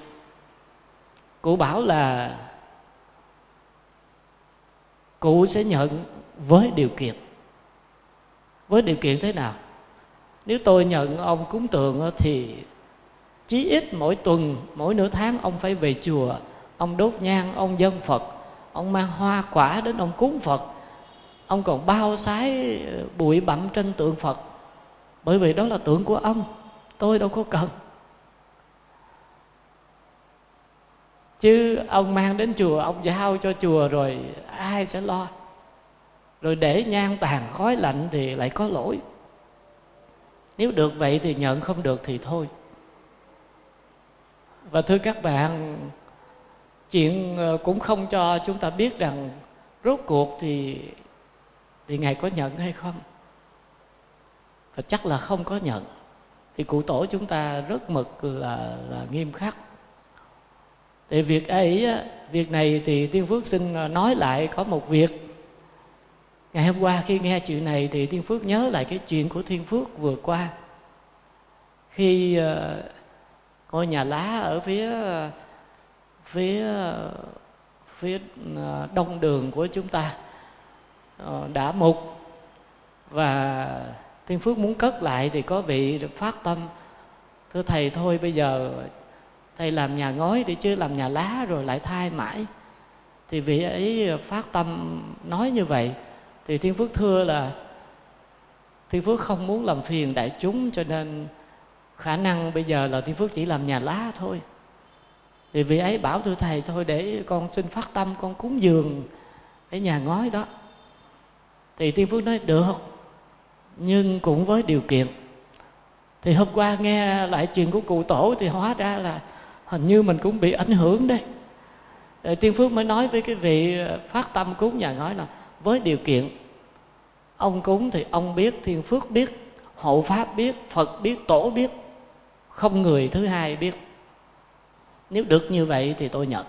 Cụ bảo là cụ sẽ nhận với điều kiện. Với điều kiện thế nào? Nếu tôi nhận ông cúng tượng thì chí ít mỗi tuần, mỗi nửa tháng ông phải về chùa, ông đốt nhang, ông dâng Phật, ông mang hoa quả đến ông cúng Phật, ông còn bao sái bụi bặm trên tượng Phật, bởi vì đó là tượng của ông, tôi đâu có cần. Chứ ông mang đến chùa, ông giao cho chùa rồi ai sẽ lo? Rồi để nhang tàn khói lạnh thì lại có lỗi. Nếu được vậy thì nhận, không được thì thôi. Và thưa các bạn, chuyện cũng không cho chúng ta biết rằng rốt cuộc thì Ngài có nhận hay không. Và chắc là không có nhận. Thì cụ tổ chúng ta rất mực là nghiêm khắc. Thì việc này thì Thiên Phước xin nói lại có một việc. Ngày hôm qua khi nghe chuyện này thì Thiên Phước nhớ lại cái chuyện của Thiên Phước vừa qua. Khi ngôi nhà lá ở phía đông đường của chúng ta đã mục, và Thiên Phước muốn cất lại thì có vị phát tâm: thưa thầy, thôi bây giờ thầy làm nhà ngói đi chứ làm nhà lá rồi lại thay mãi. Thì vị ấy phát tâm nói như vậy. Thì Thiên Phước thưa là Thiên Phước không muốn làm phiền đại chúng, cho nên khả năng bây giờ là Thiên Phước chỉ làm nhà lá thôi. Thì vị ấy bảo: thưa thầy, thôi để con xin phát tâm con cúng dường cái nhà ngói đó. Thì Thiên Phước nói được, nhưng cũng với điều kiện. Thì hôm qua nghe lại chuyện của cụ tổ thì hóa ra là hình như mình cũng bị ảnh hưởng đấy. Rồi Thiên Phước mới nói với cái vị phát tâm cúng nhà ngói là: với điều kiện ông cúng thì ông biết, Thiên Phước biết, hộ pháp biết, Phật biết, tổ biết, không người thứ hai biết. Nếu được như vậy thì tôi nhận.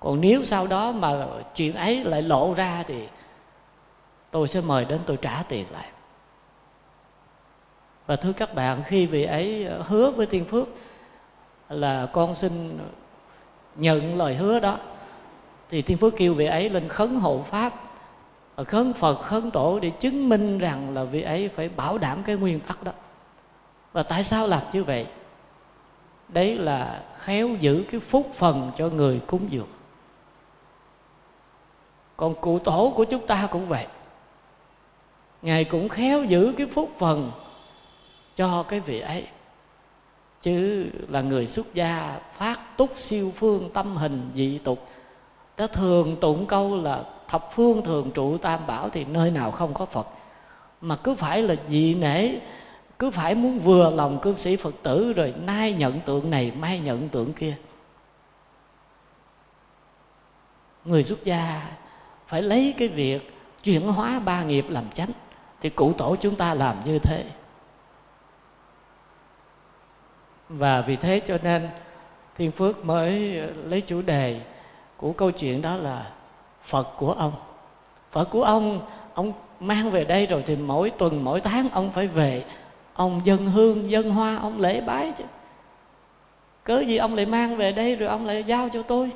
Còn nếu sau đó mà chuyện ấy lại lộ ra thì tôi sẽ mời đến, tôi trả tiền lại. Và thưa các bạn, khi vị ấy hứa với Thiên Phước là con xin nhận lời hứa đó, thì Thiên Phước kêu vị ấy lên khấn hộ pháp, khấn Phật, khấn tổ để chứng minh rằng là vị ấy phải bảo đảm cái nguyên tắc đó. Và tại sao làm như vậy? Đấy là khéo giữ cái phúc phần cho người cúng dường. Còn cụ tổ của chúng ta cũng vậy. Ngài cũng khéo giữ cái phúc phần cho cái vị ấy. Chứ là người xuất gia phát túc siêu phương tâm hình dị tục, nó thường tụng câu là thập phương thường trụ tam bảo, thì nơi nào không có Phật. Mà cứ phải là dị nể cứ phải muốn vừa lòng cư sĩ Phật tử, rồi nay nhận tượng này, mai nhận tượng kia. Người xuất gia phải lấy cái việc chuyển hóa ba nghiệp làm chánh. Thì cụ tổ chúng ta làm như thế. Và vì thế cho nên Thiên Phước mới lấy chủ đề của câu chuyện đó là Phật của ông. Phật của ông mang về đây rồi thì mỗi tuần, mỗi tháng ông phải về. Ông dâng hương, dâng hoa, ông lễ bái chứ. Cớ gì ông lại mang về đây rồi ông lại giao cho tôi?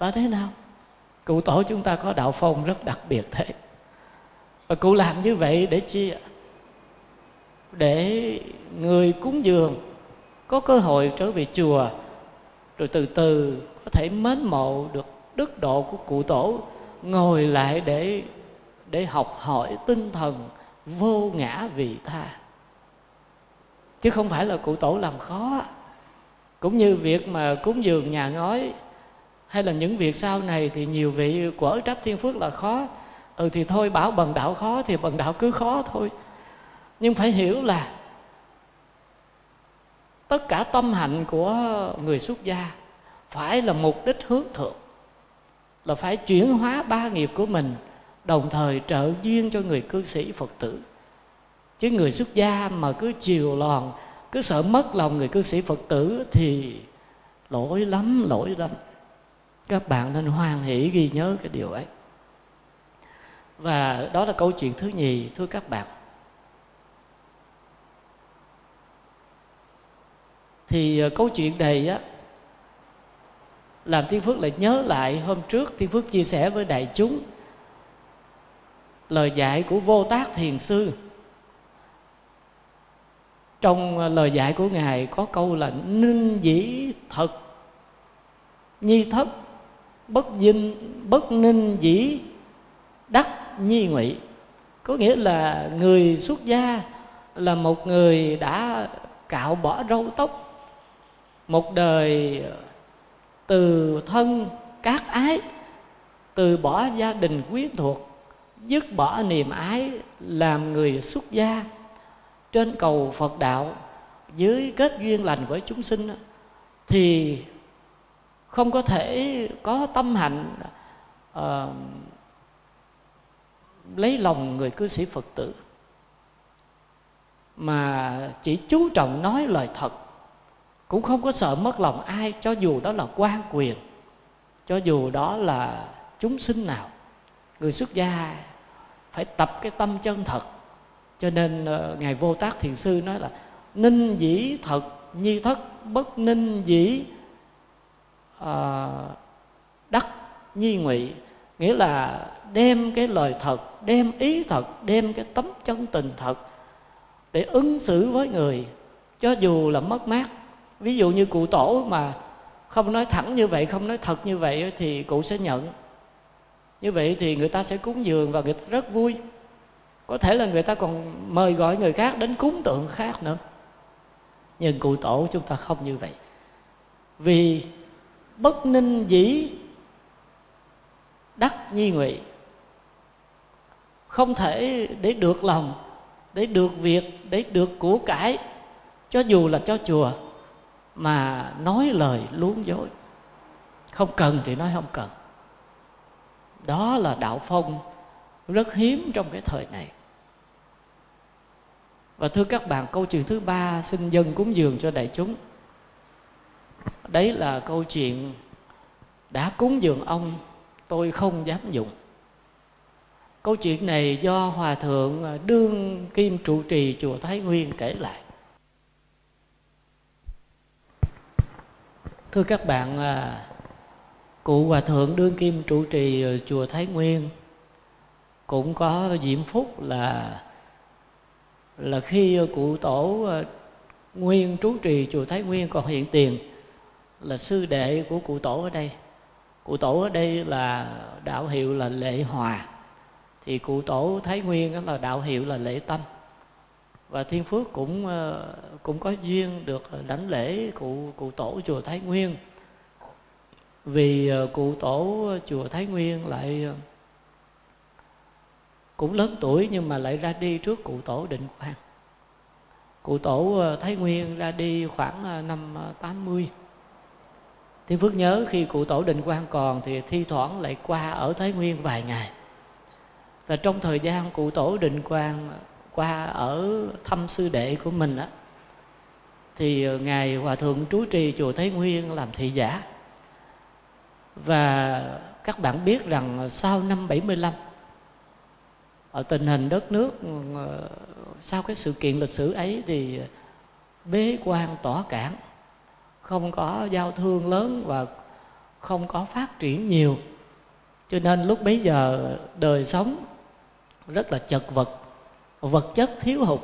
Là thế nào? Cụ tổ chúng ta có đạo phong rất đặc biệt thế. Và cụ làm như vậy để chi ạ? Để người cúng dường có cơ hội trở về chùa, rồi từ từ có thể mến mộ được đức độ của cụ tổ, ngồi lại để học hỏi tinh thần vô ngã vị tha. Chứ không phải là cụ tổ làm khó. Cũng như việc mà cúng dường nhà ngói hay là những việc sau này thì nhiều vị quở trách Thiên Phước là khó. Ừ thì thôi, bảo bần đạo khó thì bần đạo cứ khó thôi. Nhưng phải hiểu là tất cả tâm hạnh của người xuất gia phải là mục đích hướng thượng, là phải chuyển hóa ba nghiệp của mình, đồng thời trợ duyên cho người cư sĩ Phật tử. Chứ người xuất gia mà cứ chiều lòng, cứ sợ mất lòng người cư sĩ Phật tử thì lỗi lắm, lỗi lắm. Các bạn nên hoan hỷ ghi nhớ cái điều ấy. Và đó là câu chuyện thứ nhì, thưa các bạn. Thì câu chuyện này á, làm Thiên Phước lại nhớ lại hôm trước Thiên Phước chia sẻ với đại chúng lời dạy của Vô Tác Thiền Sư. Trong lời dạy của Ngài có câu là ninh dĩ thật nhi thất, bất ninh dĩ đắc nhi ngụy. Có nghĩa là người xuất gia là một người đã cạo bỏ râu tóc, một đời từ thân các ái, từ bỏ gia đình quyến thuộc, dứt bỏ niềm ái, làm người xuất gia trên cầu Phật đạo dưới kết duyên lành với chúng sinh, thì không có thể có tâm hạnh lấy lòng người cư sĩ Phật tử, mà chỉ chú trọng nói lời thật, cũng không có sợ mất lòng ai, cho dù đó là quan quyền, cho dù đó là chúng sinh nào. Người xuất gia phải tập cái tâm chân thật. Cho nên Ngài Vô Tác Thiền Sư nói là ninh dĩ thật nhi thất, bất ninh dĩ đắc nhi ngụy. Nghĩa là đem cái lời thật, đem ý thật, đem cái tấm chân tình thật để ứng xử với người, cho dù là mất mát. Ví dụ như cụ tổ mà không nói thẳng như vậy, không nói thật như vậy thì cụ sẽ nhận. Như vậy thì người ta sẽ cúng dường và người ta rất vui. Có thể là người ta còn mời gọi người khác đến cúng tượng khác nữa. Nhưng cụ tổ chúng ta không như vậy. Vì bất ninh dĩ đắc nhi ngụy, không thể để được lòng, để được việc, để được của cải, cho dù là cho chùa, mà nói lời luống dối. Không cần thì nói không cần. Đó là đạo phong rất hiếm trong cái thời này. Và thưa các bạn, câu chuyện thứ ba xin dâng cúng dường cho đại chúng. Đấy là câu chuyện đã cúng dường ông, tôi không dám dùng. Câu chuyện này do Hòa Thượng Đương Kim trụ trì chùa Thái Nguyên kể lại. Thưa các bạn, cụ Hòa Thượng Đương Kim trụ trì chùa Thái Nguyên cũng có diễm phúc là khi cụ tổ nguyên trú trì chùa Thái Nguyên còn hiện tiền, là sư đệ của cụ tổ ở đây. Cụ tổ ở đây là đạo hiệu là Lệ Hòa, thì cụ tổ Thái Nguyên là đạo hiệu là Lệ Tâm. Và Thiên Phước cũng có duyên được đảnh lễ cụ tổ chùa Thái Nguyên, vì cụ tổ chùa Thái Nguyên lại cũng lớn tuổi nhưng mà lại ra đi trước cụ tổ Định Quang. cụ tổ Thái Nguyên ra đi khoảng năm 80. Thiên Phước nhớ khi cụ tổ Định Quang còn thì thi thoảng lại qua ở Thái Nguyên vài ngày. Và trong thời gian cụ tổ Định Quang qua ở thăm sư đệ của mình đó, thì ngài Hòa Thượng trú trì chùa Thái Nguyên làm thị giả. Và các bạn biết rằng sau năm 75, ở tình hình đất nước sau cái sự kiện lịch sử ấy thì bế quan tỏa cảng, không có giao thương lớn và không có phát triển nhiều, cho nên lúc bấy giờ đời sống rất là chật vật, vật chất thiếu hụt.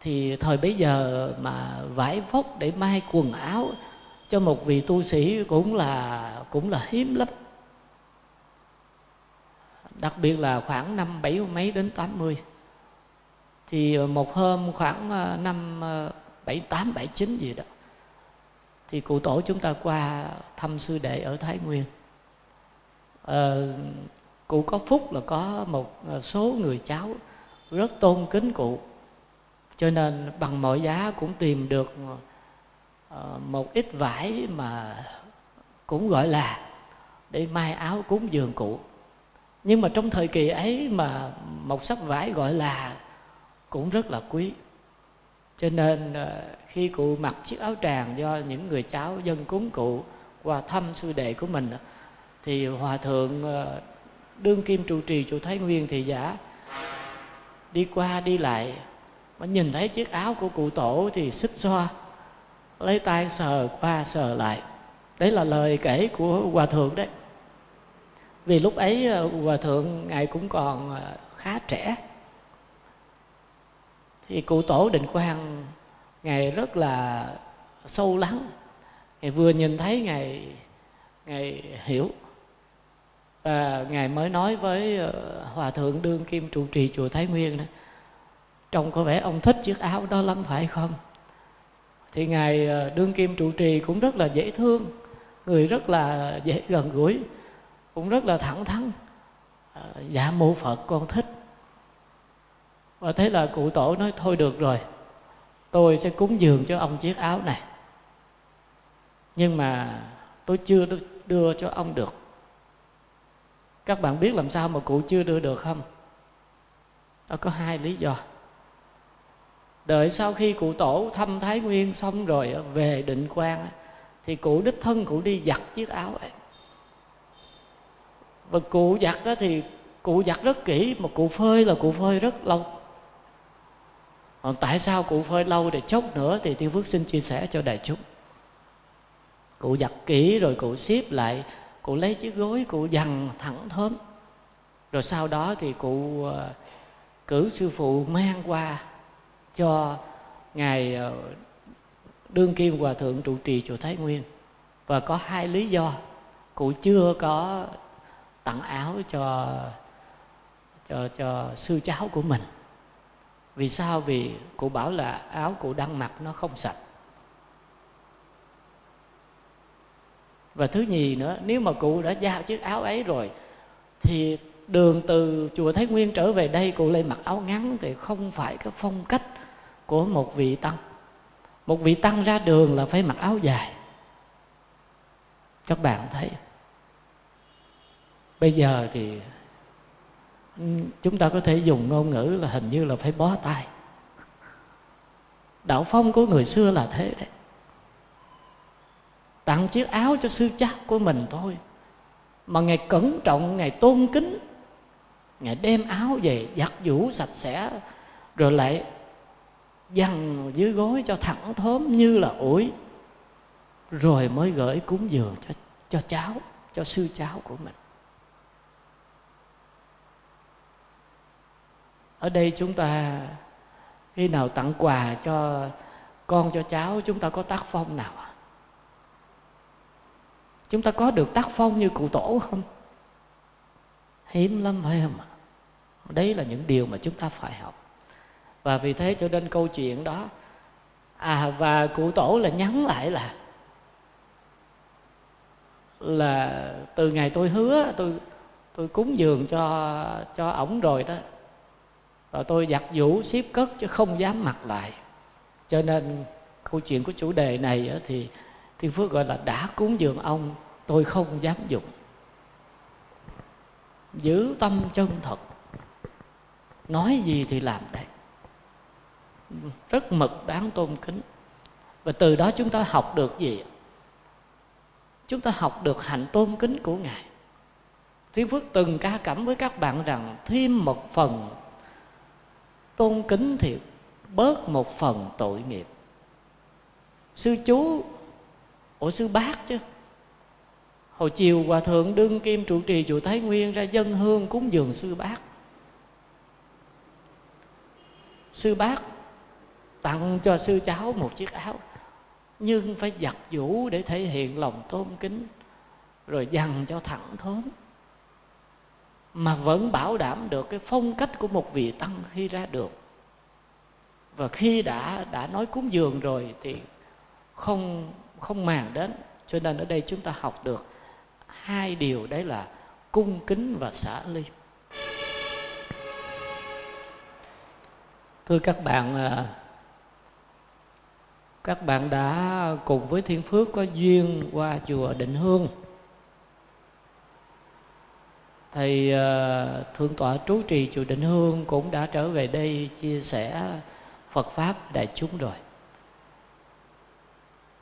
Thì thời bấy giờ mà vải vóc để may quần áo cho một vị tu sĩ cũng là hiếm lắm. Đặc biệt là khoảng năm 70 mấy đến 80. Thì một hôm khoảng năm 78, 79 gì đó, thì cụ tổ chúng ta qua thăm sư đệ ở Thái Nguyên. Cụ có phúc là có một số người cháu rất tôn kính cụ, cho nên bằng mọi giá cũng tìm được một ít vải mà cũng gọi là để may áo cúng dường cụ. Nhưng mà trong thời kỳ ấy mà một xấp vải gọi là cũng rất là quý, cho nên khi cụ mặc chiếc áo tràng do những người cháu dân cúng cụ qua thăm sư đệ của mình, thì Hòa Thượng đương kim trụ trì chùa Thái Nguyên thị giả đi qua đi lại mà nhìn thấy chiếc áo của cụ tổ thì xích xoa, lấy tay sờ qua sờ lại. Đấy là lời kể của Hòa Thượng đấy. Vì lúc ấy Hòa Thượng ngài cũng còn khá trẻ. Thì cụ tổ Định Quang ngài rất là sâu lắng, ngài vừa nhìn thấy ngài hiểu, và ngài mới nói với Hòa Thượng đương kim trụ trì chùa Thái Nguyên đó, trông có vẻ ông thích chiếc áo đó lắm phải không? Thì ngài đương kim trụ trì cũng rất là dễ thương, người rất là dễ gần gũi, cũng rất là thẳng thắn. Dạ mô Phật, con thích. Và thế là cụ tổ nói thôi được rồi, tôi sẽ cúng dường cho ông chiếc áo này, nhưng mà tôi chưa đưa cho ông được. Các bạn biết làm sao mà cụ chưa đưa được không? Đó có hai lý do. Đợi sau khi cụ tổ thăm Thái Nguyên xong rồi về Định Quang, thì cụ đích thân cụ đi giặt chiếc áo ấy. Và cụ giặt thì cụ giặt rất kỹ, mà cụ phơi là cụ phơi rất lâu. Còn tại sao cụ phơi lâu để chốc nữa thì Tiêu Phước xin chia sẻ cho đại chúng. Cụ giặt kỹ rồi cụ xếp lại, cụ lấy chiếc gối cụ dằn thẳng thớm. Rồi sau đó thì cụ cử sư phụ mang qua cho ngài đương kim Hòa Thượng trụ trì chùa Thái Nguyên. Và có hai lý do cụ chưa có tặng áo cho sư cháu của mình. Vì sao? Vì cụ bảo là áo cụ đang mặc nó không sạch. Và thứ nhì nữa, nếu mà cụ đã giao chiếc áo ấy rồi thì đường từ chùa Thái Nguyên trở về đây cụ lại mặc áo ngắn thì không phải cái phong cách của một vị tăng. Một vị tăng ra đường là phải mặc áo dài. Các bạn thấy bây giờ thì chúng ta có thể dùng ngôn ngữ là hình như là phải bó tay. Đạo phong của người xưa là thế đấy. Tặng chiếc áo cho sư cháu của mình thôi, mà ngài cẩn trọng, ngài tôn kính, ngài đem áo về giặt giũ sạch sẽ, rồi lại dằn dưới gối cho thẳng thớm như là ủi, rồi mới gửi cúng dường cho cháu, cho sư cháu của mình. Ở đây chúng ta khi nào tặng quà cho con, cho cháu, chúng ta có tác phong nào? Chúng ta có được tác phong như cụ tổ không? Hiếm lắm phải không ạ? Đấy là những điều mà chúng ta phải học. Và vì thế cho nên câu chuyện đó, và cụ tổ là nhắn lại là từ ngày tôi hứa, tôi cúng dường cho ổng rồi đó, và tôi giặt giũ xếp cất chứ không dám mặc lại. Cho nên câu chuyện của chủ đề này thì Thiên Phước gọi là đã cúng dường ông, tôi không dám dùng. Giữ tâm chân thật, nói gì thì làm đấy, rất mực đáng tôn kính. Và từ đó chúng ta học được gì? Chúng ta học được hạnh tôn kính của Ngài. Thiên Phước từng ca cảm với các bạn rằng thêm một phần tôn kính thì bớt một phần tội nghiệp. Sư chú, sư bác chứ. Hồi chiều Hòa Thượng Đương Kim trụ trì chùa Thái Nguyên ra dân hương cúng dường sư bác. Sư bác tặng cho sư cháu một chiếc áo, nhưng phải giặt giũ để thể hiện lòng tôn kính, rồi dằn cho thẳng thớm, mà vẫn bảo đảm được cái phong cách của một vị tăng khi ra được. Và khi đã nói cúng dường rồi thì không màng đến. Cho nên ở đây chúng ta học được hai điều, đấy là cung kính và xả ly. Thưa các bạn, các bạn đã cùng với Thiên Phước có duyên qua chùa Định Hương. Thầy Thượng tọa trú trì chùa Định Hương cũng đã trở về đây chia sẻ Phật Pháp đại chúng rồi.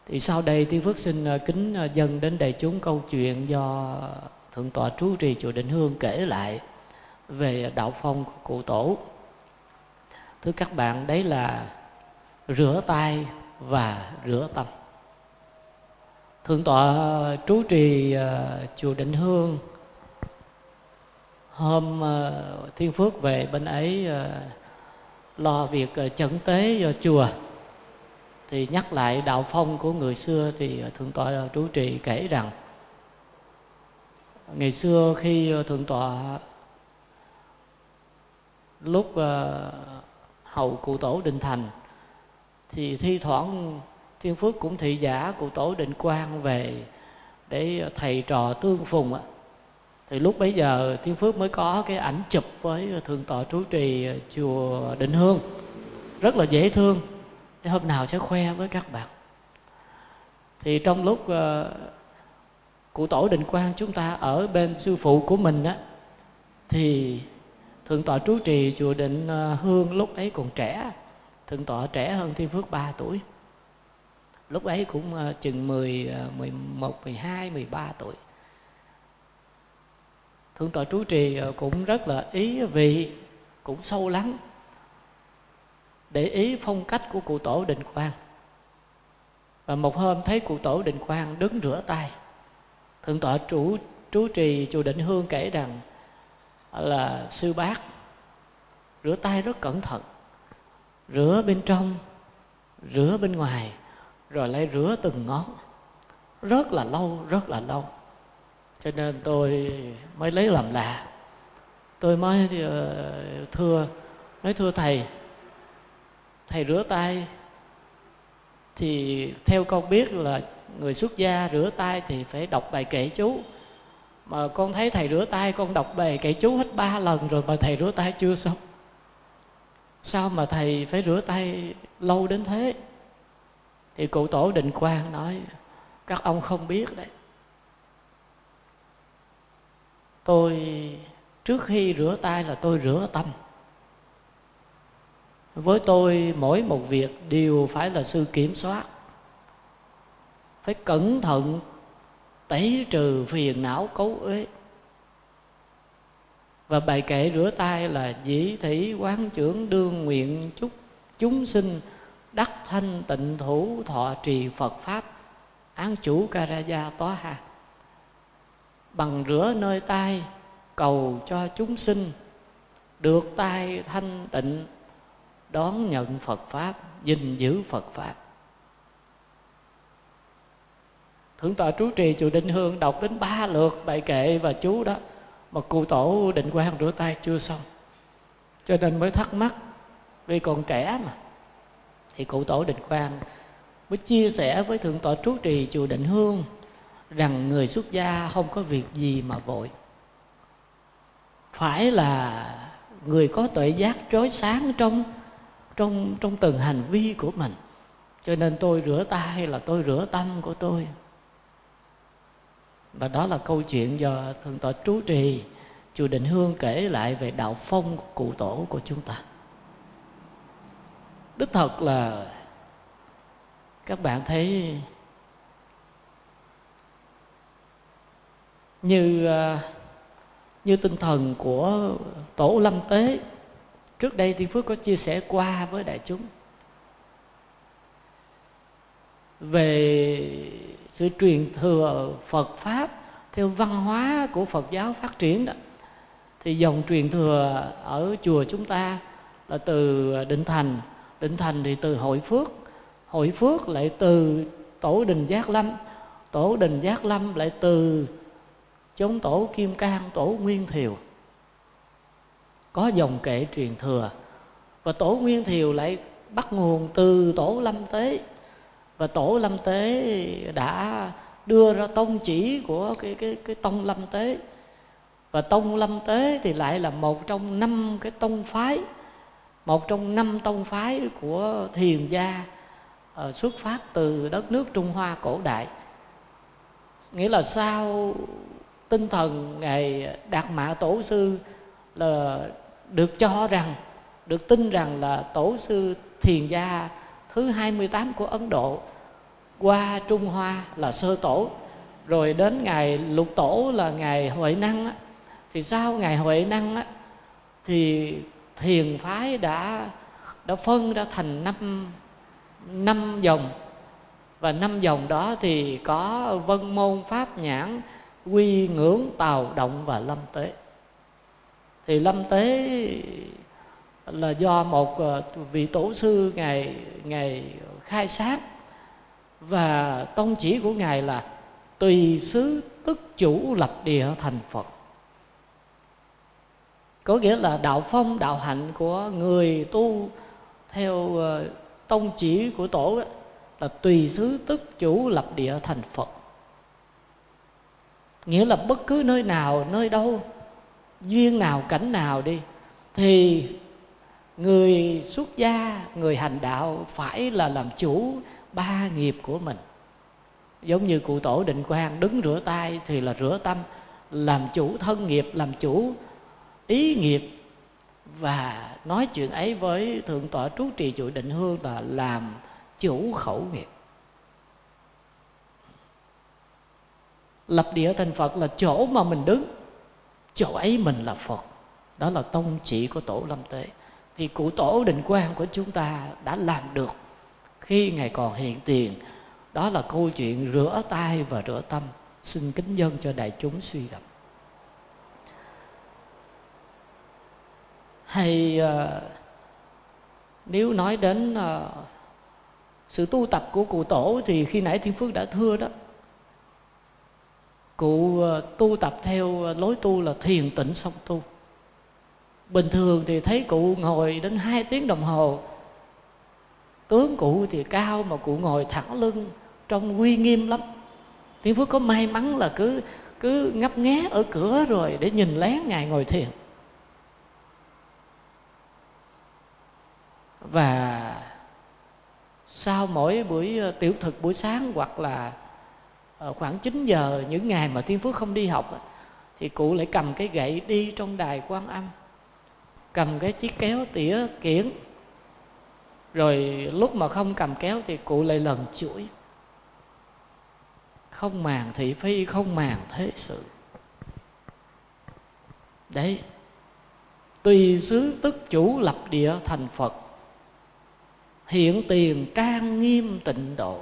Thì sau đây Thiên Phước xin kính dâng đến đại chúng câu chuyện do Thượng tọa trú trì chùa Định Hương kể lại về đạo phong của cụ tổ. Thưa các bạn, đấy là rửa tay và rửa tâm. Thượng tọa trú trì chùa Định Hương, hôm Thiên Phước về bên ấy lo việc chẩn tế cho chùa, thì nhắc lại đạo phong của người xưa, thì Thượng tọa trú trì kể rằng ngày xưa khi Thượng tọa lúc hầu cụ tổ Định Thành, thì thi thoảng Thiên Phước cũng thị giả cụ tổ Định Quang về để thầy trò tương phùng. Thì lúc bấy giờ Thiên Phước mới có cái ảnh chụp với Thượng tọa trú trì chùa Định Hương, rất là dễ thương, để hôm nào sẽ khoe với các bạn. Thì trong lúc cụ tổ Định Quang chúng ta ở bên sư phụ của mình á, thì Thượng tọa trú trì chùa Định Hương lúc ấy còn trẻ. Thượng tọa trẻ hơn Thiên Phước 3 tuổi. Lúc ấy cũng chừng 10, 11, 12, 13 tuổi. Thượng tọa trú trì cũng rất là ý vị, cũng sâu lắng, để ý phong cách của cụ tổ Định Quang. Và một hôm thấy cụ tổ Định Quang đứng rửa tay, Thượng tọa trú trì chùa Định Hương kể rằng là sư bác rửa tay rất cẩn thận, rửa bên trong, rửa bên ngoài, rồi lại rửa từng ngón, rất là lâu, rất là lâu. Cho nên tôi mới lấy làm lạ, tôi mới nói thưa thầy, thầy rửa tay thì theo con biết là người xuất gia rửa tay thì phải đọc bài kệ chú, mà con thấy thầy rửa tay, con đọc bài kệ chú hết 3 lần rồi mà thầy rửa tay chưa xong. Sao mà thầy phải rửa tay lâu đến thế? Thì cụ tổ Định Quang nói, các ông không biết đấy, tôi trước khi rửa tay là tôi rửa tâm. Với tôi mỗi một việc đều phải là sự kiểm soát, phải cẩn thận tẩy trừ phiền não cấu uế. Và bài kệ rửa tay là dĩ thủy quán trưởng đương nguyện chúc chúng sinh đắc thanh tịnh thủ thọ trì Phật Pháp án chủ ca ra gia tóa ha. Bằng rửa nơi tay cầu cho chúng sinh được tay thanh tịnh đón nhận Phật Pháp, gìn giữ Phật Pháp. Thượng tọa trú trì chùa Định Hương đọc đến 3 lượt bài kệ và chú đó, mà cụ tổ Định Quang rửa tay chưa xong. Cho nên mới thắc mắc, vì còn trẻ mà. Thì cụ tổ Định Quang mới chia sẻ với Thượng tọa trú trì chùa Định Hương rằng người xuất gia không có việc gì mà vội, phải là người có tuệ giác trói sáng trong từng hành vi của mình, Cho nên tôi rửa tay là tôi rửa tâm của tôi. Và đó là câu chuyện do Thượng tọa Trú Trì chùa Định Hương kể lại về đạo phong của cụ tổ của chúng ta. Đích thật là các bạn thấy như tinh thần của Tổ Lâm Tế trước đây Thiên Phước có chia sẻ qua với đại chúng về sự truyền thừa Phật Pháp theo văn hóa của Phật giáo phát triển đó, thì dòng truyền thừa ở chùa chúng ta là từ Định Thành, Định Thành thì từ Hội Phước, Hội Phước lại từ Tổ Đình Giác Lâm, Tổ Đình Giác Lâm lại từ Chống Tổ Kim Cang, Tổ Nguyên Thiều. Có dòng kệ truyền thừa. Và Tổ Nguyên Thiều lại bắt nguồn từ Tổ Lâm Tế. Và Tổ Lâm Tế đã đưa ra tông chỉ của cái tông Lâm Tế. Và tông Lâm Tế thì lại là một trong 5 cái tông phái, một trong 5 tông phái của thiền gia xuất phát từ đất nước Trung Hoa cổ đại. Nghĩa là sau tinh thần Ngài Đạt Mạ Tổ Sư là được cho rằng, được tin rằng là Tổ Sư thiền gia thứ 28 của Ấn Độ, qua Trung Hoa là Sơ Tổ, rồi đến Ngài Lục Tổ là Ngài Huệ Năng á, thì sau Ngài Huệ Năng á, thì thiền phái đã phân ra thành năm dòng. Và 5 dòng đó thì có Vân Môn, Pháp Nhãn, Quy Ngưỡng, Tào Động và Lâm Tế. Thì Lâm Tế là do một vị tổ sư Ngài khai sáng. Và tông chỉ của Ngài là tùy xứ tức chủ lập địa thành Phật. Có nghĩa là đạo phong, đạo hạnh của người tu theo tông chỉ của tổ là tùy xứ tức chủ lập địa thành Phật. Nghĩa là bất cứ nơi nào, nơi đâu, duyên nào, cảnh nào đi, thì người xuất gia, người hành đạo phải là làm chủ ba nghiệp của mình. Giống như cụ tổ Định Quang đứng rửa tay thì là rửa tâm, làm chủ thân nghiệp, làm chủ ý nghiệp. Và nói chuyện ấy với Thượng tọa Trú Trì chùa Định Hương là làm chủ khẩu nghiệp. Lập địa thành Phật là chỗ mà mình đứng, chỗ ấy mình là Phật. Đó là tông chỉ của Tổ Lâm Tế. Thì cụ tổ Định Quang của chúng ta đã làm được khi Ngài còn hiện tiền. Đó là câu chuyện rửa tay và rửa tâm. Xin kính dâng cho đại chúng suy gẫm. Hay nếu nói đến sự tu tập của cụ tổ thì khi nãy Thiên Phước đã thưa đó, cụ tu tập theo lối tu là thiền tịnh song tu. Bình thường thì thấy cụ ngồi đến 2 tiếng đồng hồ. Tướng cụ thì cao mà cụ ngồi thẳng lưng trông uy nghiêm lắm. Thiên Phước có may mắn là cứ ngấp nghé ở cửa rồi để nhìn lén Ngài ngồi thiền. Và sau mỗi buổi tiểu thực buổi sáng hoặc là khoảng 9 giờ những ngày mà Thiên Phước không đi học thì cụ lại cầm cái gậy đi trong đài Quan Âm, cầm cái chiếc kéo tỉa kiển. Rồi lúc mà không cầm kéo thì cụ lại lần chuỗi. Không màng thị phi, không màng thế sự. Đấy, tùy xứ tức chủ lập địa thành Phật, hiện tiền trang nghiêm tịnh độ.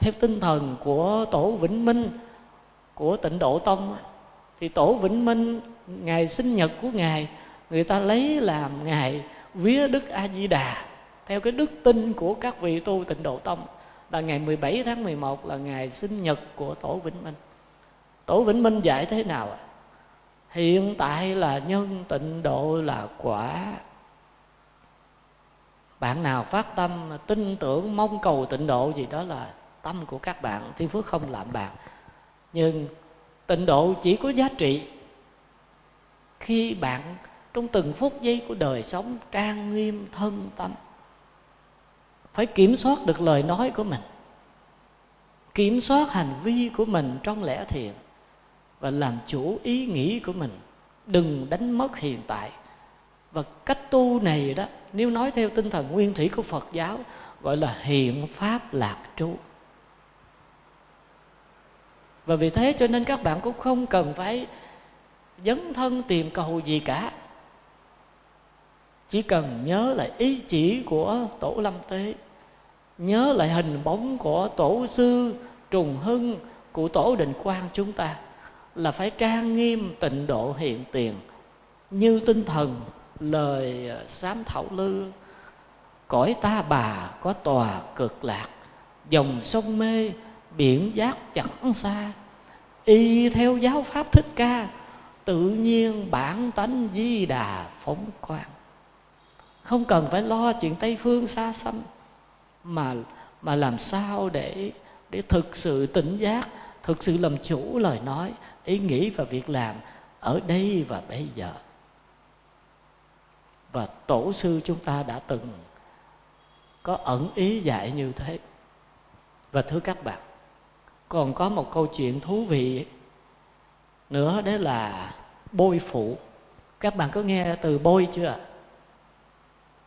Theo tinh thần của Tổ Vĩnh Minh, của Tịnh Độ Tông, thì Tổ Vĩnh Minh, ngày sinh nhật của Ngài, người ta lấy làm Ngài vía Đức A-di-đà. Theo cái đức tin của các vị tu Tịnh Độ Tông, là ngày 17 tháng 11 là ngày sinh nhật của Tổ Vĩnh Minh. Tổ Vĩnh Minh dạy thế nào? Hiện tại là nhân, tịnh độ là quả. Bạn nào phát tâm, tin tưởng, mong cầu tịnh độ gì đó là tâm của các bạn. Thiên Phước không làm bạn. Nhưng tịnh độ chỉ có giá trị khi bạn trong từng phút giây của đời sống trang nghiêm thân tâm. phải kiểm soát được lời nói của mình, kiểm soát hành vi của mình trong lẽ thiện và làm chủ ý nghĩ của mình, đừng đánh mất hiện tại. Và cách tu này đó, nếu nói theo tinh thần nguyên thủy của Phật giáo, gọi là hiện pháp lạc trú. Và vì thế cho nên các bạn cũng không cần phải dấn thân tìm cầu gì cả, chỉ cần nhớ lại ý chỉ của Tổ Lâm Tế, nhớ lại hình bóng của Tổ sư Trùng Hưng, của Tổ Định Quang chúng ta, là phải trang nghiêm tịnh độ hiện tiền, như tinh thần lời sám thảo lư: cõi ta bà có tòa cực lạc, dòng sông mê biển giác chẳng xa, y theo giáo pháp Thích Ca, tự nhiên bản tánh Di Đà phóng quang. Không cần phải lo chuyện Tây phương xa xăm, mà làm sao để thực sự tỉnh giác, thực sự làm chủ lời nói, ý nghĩ và việc làm ở đây và bây giờ. Và Tổ sư chúng ta đã từng có ẩn ý dạy như thế. Và thưa các bạn, còn có một câu chuyện thú vị nữa, đấy là bôi phụ. Các bạn có nghe từ bôi chưa?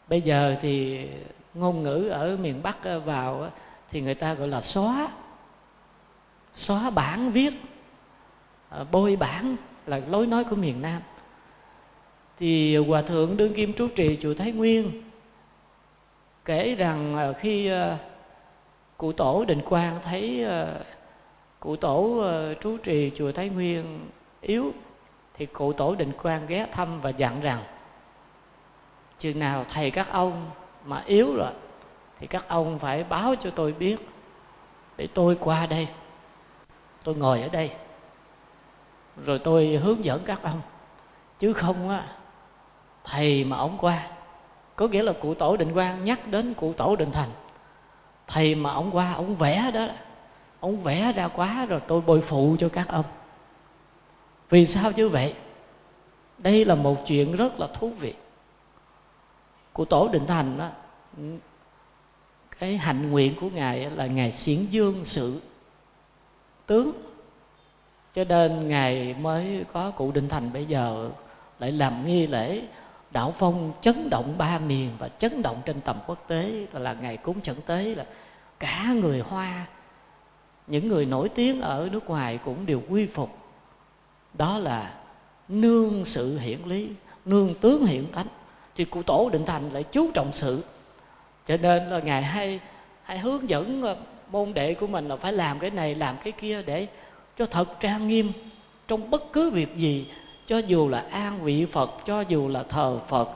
Bây giờ thì ngôn ngữ ở miền Bắc vào thì người ta gọi là xóa, xóa bảng viết, bôi bảng là lối nói của miền Nam. Thì Hòa Thượng Đương Kim Trụ Trì Chùa Thái Nguyên kể rằng khi cụ Tổ Định Quang thấy cụ Tổ Trụ Trì Chùa Thái Nguyên yếu, thì cụ Tổ Định Quang ghé thăm và dặn rằng: chừng nào thầy các ông mà yếu rồi thì các ông phải báo cho tôi biết, để tôi qua đây, tôi ngồi ở đây, rồi tôi hướng dẫn các ông. Chứ không á, thầy mà ông qua, có nghĩa là cụ Tổ Định Quang nhắc đến cụ Tổ Định Thành, thầy mà ông qua, ông vẽ đó, ông vẽ ra quá rồi tôi bồi phụ cho các ông. Vì sao chứ vậy? Đây là một chuyện rất là thú vị. Cụ Tổ Định Thành đó, cái hạnh nguyện của ngài là ngài xiển dương sự tướng, cho nên ngài mới có cụ Định Thành bây giờ lại làm nghi lễ đạo phong chấn động ba miền và chấn động trên tầm quốc tế, là ngày cúng Chẩn Tế, là cả người Hoa, những người nổi tiếng ở nước ngoài cũng đều quy phục. Đó là nương sự hiển lý, nương tướng hiển tánh. Thì cụ Tổ Định Thành lại chú trọng sự, cho nên là ngài hay hướng dẫn môn đệ của mình là phải làm cái này, làm cái kia, để cho thật trang nghiêm trong bất cứ việc gì. Cho dù là an vị Phật, cho dù là thờ Phật,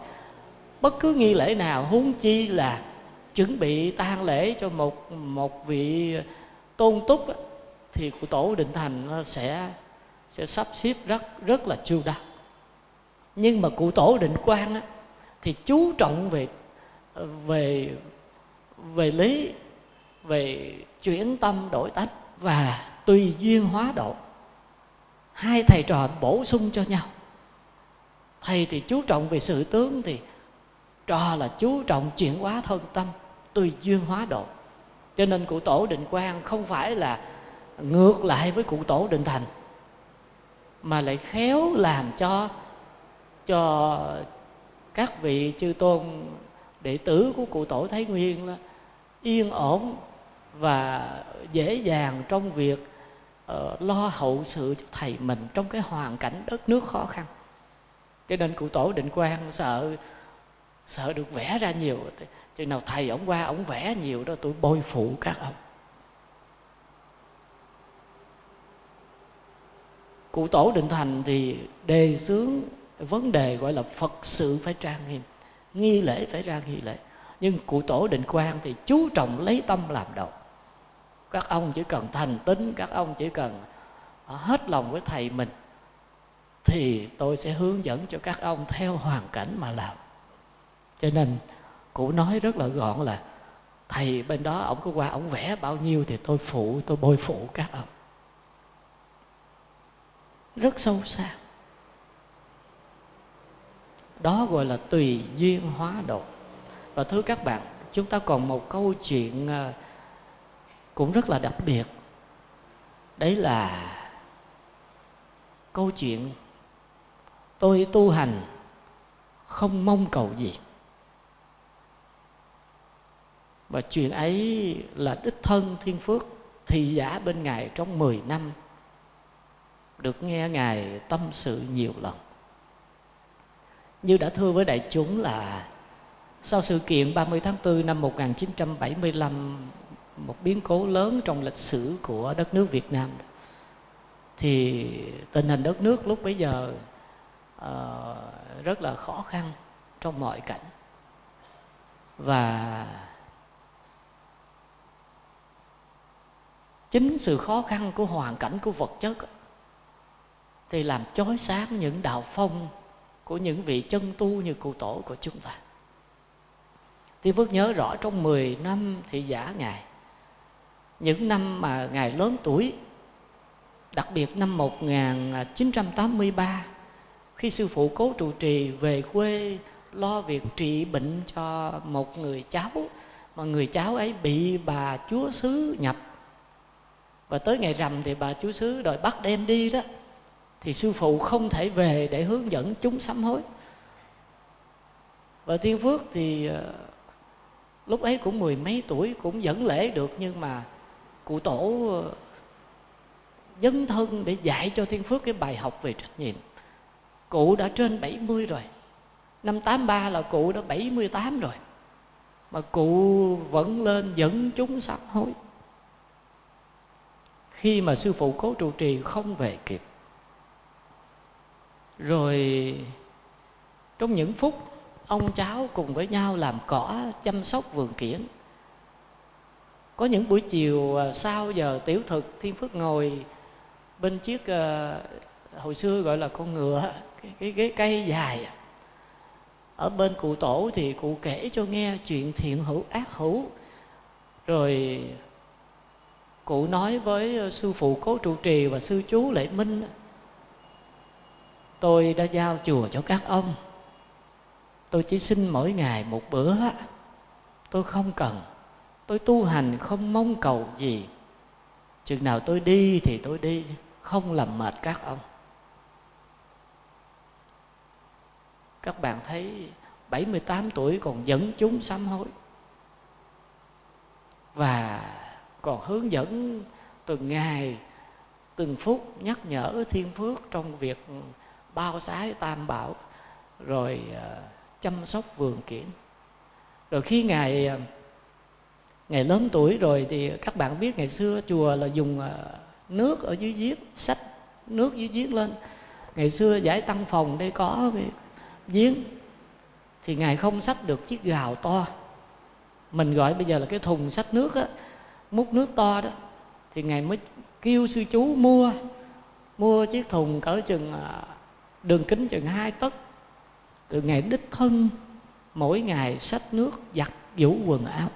bất cứ nghi lễ nào, huống chi là chuẩn bị tang lễ cho một vị tôn túc, thì cụ Tổ Định Thành sẽ sắp xếp rất là chu đáo. Nhưng mà cụ Tổ Định Quang á, thì chú trọng về lý, về chuyển tâm đổi tánh và tùy duyên hóa độ. Hai thầy trò bổ sung cho nhau. Thầy thì chú trọng về sự tướng, thì trò là chú trọng chuyển hóa thân tâm, tùy duyên hóa độ. Cho nên cụ Tổ Định Quang không phải là ngược lại với cụ Tổ Định Thành, mà lại khéo làm cho các vị chư tôn đệ tử của cụ Tổ Thái Nguyên là yên ổn và dễ dàng trong việc lo hậu sự cho thầy mình trong cái hoàn cảnh đất nước khó khăn. Cho nên cụ Tổ Định Quang sợ được vẽ ra nhiều, chừng nào thầy ổng qua, ổng vẽ nhiều đó, tôi bôi phụ các ông. Cụ Tổ Định Thành thì đề xướng vấn đề gọi là Phật sự phải trang nghiêm, nghi lễ phải ra nghi lễ. Nhưng cụ Tổ Định Quang thì chú trọng lấy tâm làm đầu. Các ông chỉ cần thành tín, các ông chỉ cần hết lòng với thầy mình, thì tôi sẽ hướng dẫn cho các ông theo hoàn cảnh mà làm. Cho nên cụ nói rất là gọn là thầy bên đó, ông có qua, ông vẽ bao nhiêu thì tôi bôi phụ các ông. Rất sâu xa. Đó gọi là tùy duyên hóa độ. Và thưa các bạn, chúng ta còn một câu chuyện cũng rất là đặc biệt. Đấy là câu chuyện tôi tu hành không mong cầu gì. Và chuyện ấy là đích thân Thiên Phước thị giả bên Ngài trong 10 năm. Được nghe Ngài tâm sự nhiều lần. Như đã thưa với đại chúng là sau sự kiện 30 tháng 4 năm 1975, một biến cố lớn trong lịch sử của đất nước Việt Nam, thì tình hình đất nước lúc bấy giờ rất là khó khăn trong mọi cảnh. Và chính sự khó khăn của hoàn cảnh của vật chất thì làm chói sáng những đạo phong của những vị chân tu như cụ tổ của chúng ta. Thì Phước nhớ rõ trong 10 năm thị giả Ngài, những năm mà Ngài lớn tuổi, đặc biệt năm 1983, khi sư phụ Cố trụ trì về quê lo việc trị bệnh cho một người cháu, mà người cháu ấy bị bà chúa xứ nhập. Và tới ngày rằm thì bà chúa xứ đòi bắt đem đi đó, thì sư phụ không thể về để hướng dẫn chúng sám hối. Và Thiên Phước thì lúc ấy cũng mười mấy tuổi, cũng dẫn lễ được, nhưng mà cụ tổ dấn thân để dạy cho Thiên Phước cái bài học về trách nhiệm. Cụ đã trên 70 rồi, năm 83 là cụ đã 78 rồi, mà cụ vẫn lên dẫn chúng sám hối. Khi mà sư phụ Cố trụ trì không về kịp, rồi trong những phút ông cháu cùng với nhau làm cỏ chăm sóc vườn kiểng, có những buổi chiều sau giờ tiểu thực, Thiên Phước ngồi bên chiếc hồi xưa gọi là con ngựa, cái cây dài ở bên cụ tổ, thì cụ kể cho nghe chuyện thiện hữu ác hữu. Rồi cụ nói với sư phụ Cố trụ trì và sư chú Lệ Minh: tôi đã giao chùa cho các ông, tôi chỉ xin mỗi ngày một bữa, tôi không cần, tôi tu hành không mong cầu gì. Chừng nào tôi đi thì tôi đi, không làm mệt các ông. Các bạn thấy 78 tuổi còn dẫn chúng sám hối, và còn hướng dẫn từng ngày, từng phút, nhắc nhở Thiên Phước trong việc bao sái tam bảo, rồi chăm sóc vườn kiểng. Rồi khi Ngài lớn tuổi rồi thì các bạn biết ngày xưa chùa là dùng nước ở dưới giếng, xách nước dưới giếng lên. Ngày xưa giải tăng phòng đây có cái giếng, thì Ngài không xách được chiếc gào to, mình gọi bây giờ là cái thùng xách nước á, múc nước to đó, thì Ngài mới kêu sư chú mua chiếc thùng cỡ chừng đường kính chừng 2 tấc. Rồi Ngài đích thân mỗi ngày xách nước giặt giũ quần áo.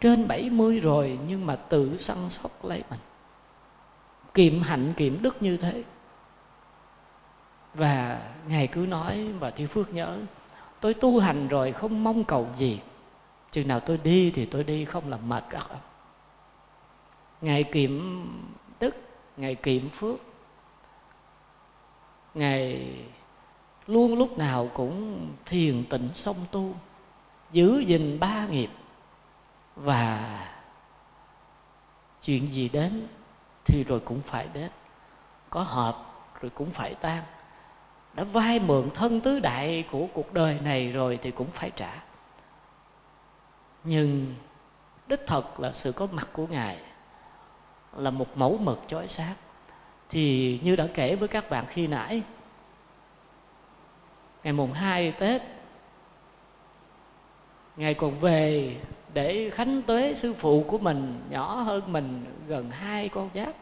Trên 70 rồi nhưng mà tự săn sóc lấy mình, kiệm hạnh kiệm đức như thế. Và Ngài cứ nói, và Thiên Phước nhớ, tôi tu hành rồi không mong cầu gì, chừng nào tôi đi thì tôi đi, không làm mệt các ông. Ngài kiệm đức, Ngài kiệm phước, Ngài luôn lúc nào cũng thiền tịnh song tu, giữ gìn ba nghiệp. Và chuyện gì đến thì rồi cũng phải đến, có hợp rồi cũng phải tan. Đã vay mượn thân tứ đại của cuộc đời này rồi thì cũng phải trả. Nhưng đích thật là sự có mặt của Ngài là một mẫu mực chói sáng. Thì như đã kể với các bạn khi nãy, ngày mùng 2 Tết, Ngài còn về để khánh tế sư phụ của mình, nhỏ hơn mình gần 2 con giáp,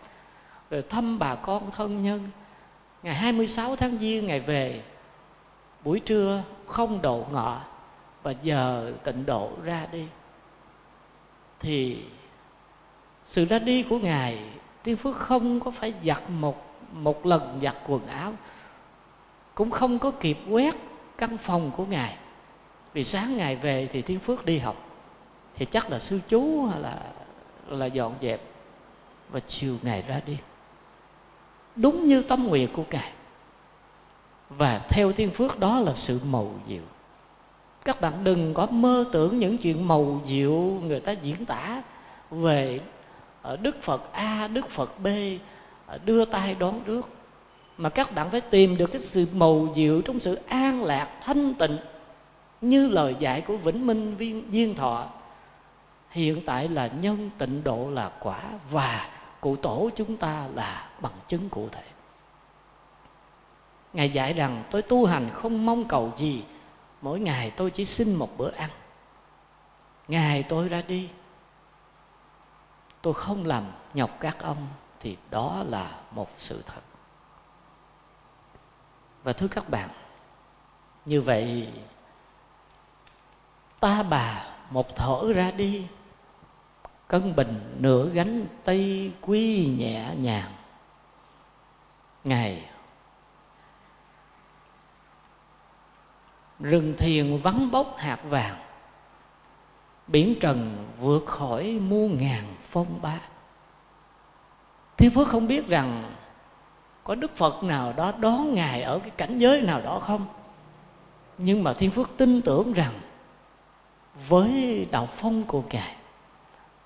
rồi thăm bà con thân nhân. Ngày 26 tháng Giêng Ngài về, buổi trưa không độ ngọ và giờ tịnh độ ra đi. Thì sự ra đi của Ngài, Thiên Phước không có phải giặt một lần giặt quần áo, cũng không có kịp quét căn phòng của Ngài, Vì sáng ngày về thì Thiên Phước đi học, thì chắc là sư chú hay là dọn dẹp. Và chiều ngày ra đi, đúng như tâm nguyện của Ngài. Và theo Thiên Phước đó là sự mầu diệu. Các bạn đừng có mơ tưởng những chuyện mầu diệu người ta diễn tả về Đức Phật A, Đức Phật B, đưa tay đón rước. Mà các bạn phải tìm được cái sự mầu diệu trong sự an lạc, thanh tịnh, như lời dạy của Vĩnh Minh Viên Diên Thọ. Hiện tại là nhân tịnh độ là quả, và cụ tổ chúng ta là bằng chứng cụ thể. Ngài dạy rằng tôi tu hành không mong cầu gì, mỗi ngày tôi chỉ xin một bữa ăn. Ngày tôi ra đi, tôi không làm nhọc các ông, thì đó là một sự thật. Và thưa các bạn, như vậy ta bà một thở ra đi, cân bình nửa gánh tây quy nhẹ nhàng. Ngày rừng thiền vắng bốc hạt vàng, biển trần vượt khỏi muôn ngàn phong ba. Thiên Phước không biết rằng có Đức Phật nào đó đón Ngài ở cái cảnh giới nào đó không, nhưng mà Thiên Phước tin tưởng rằng với đạo phong của Ngài,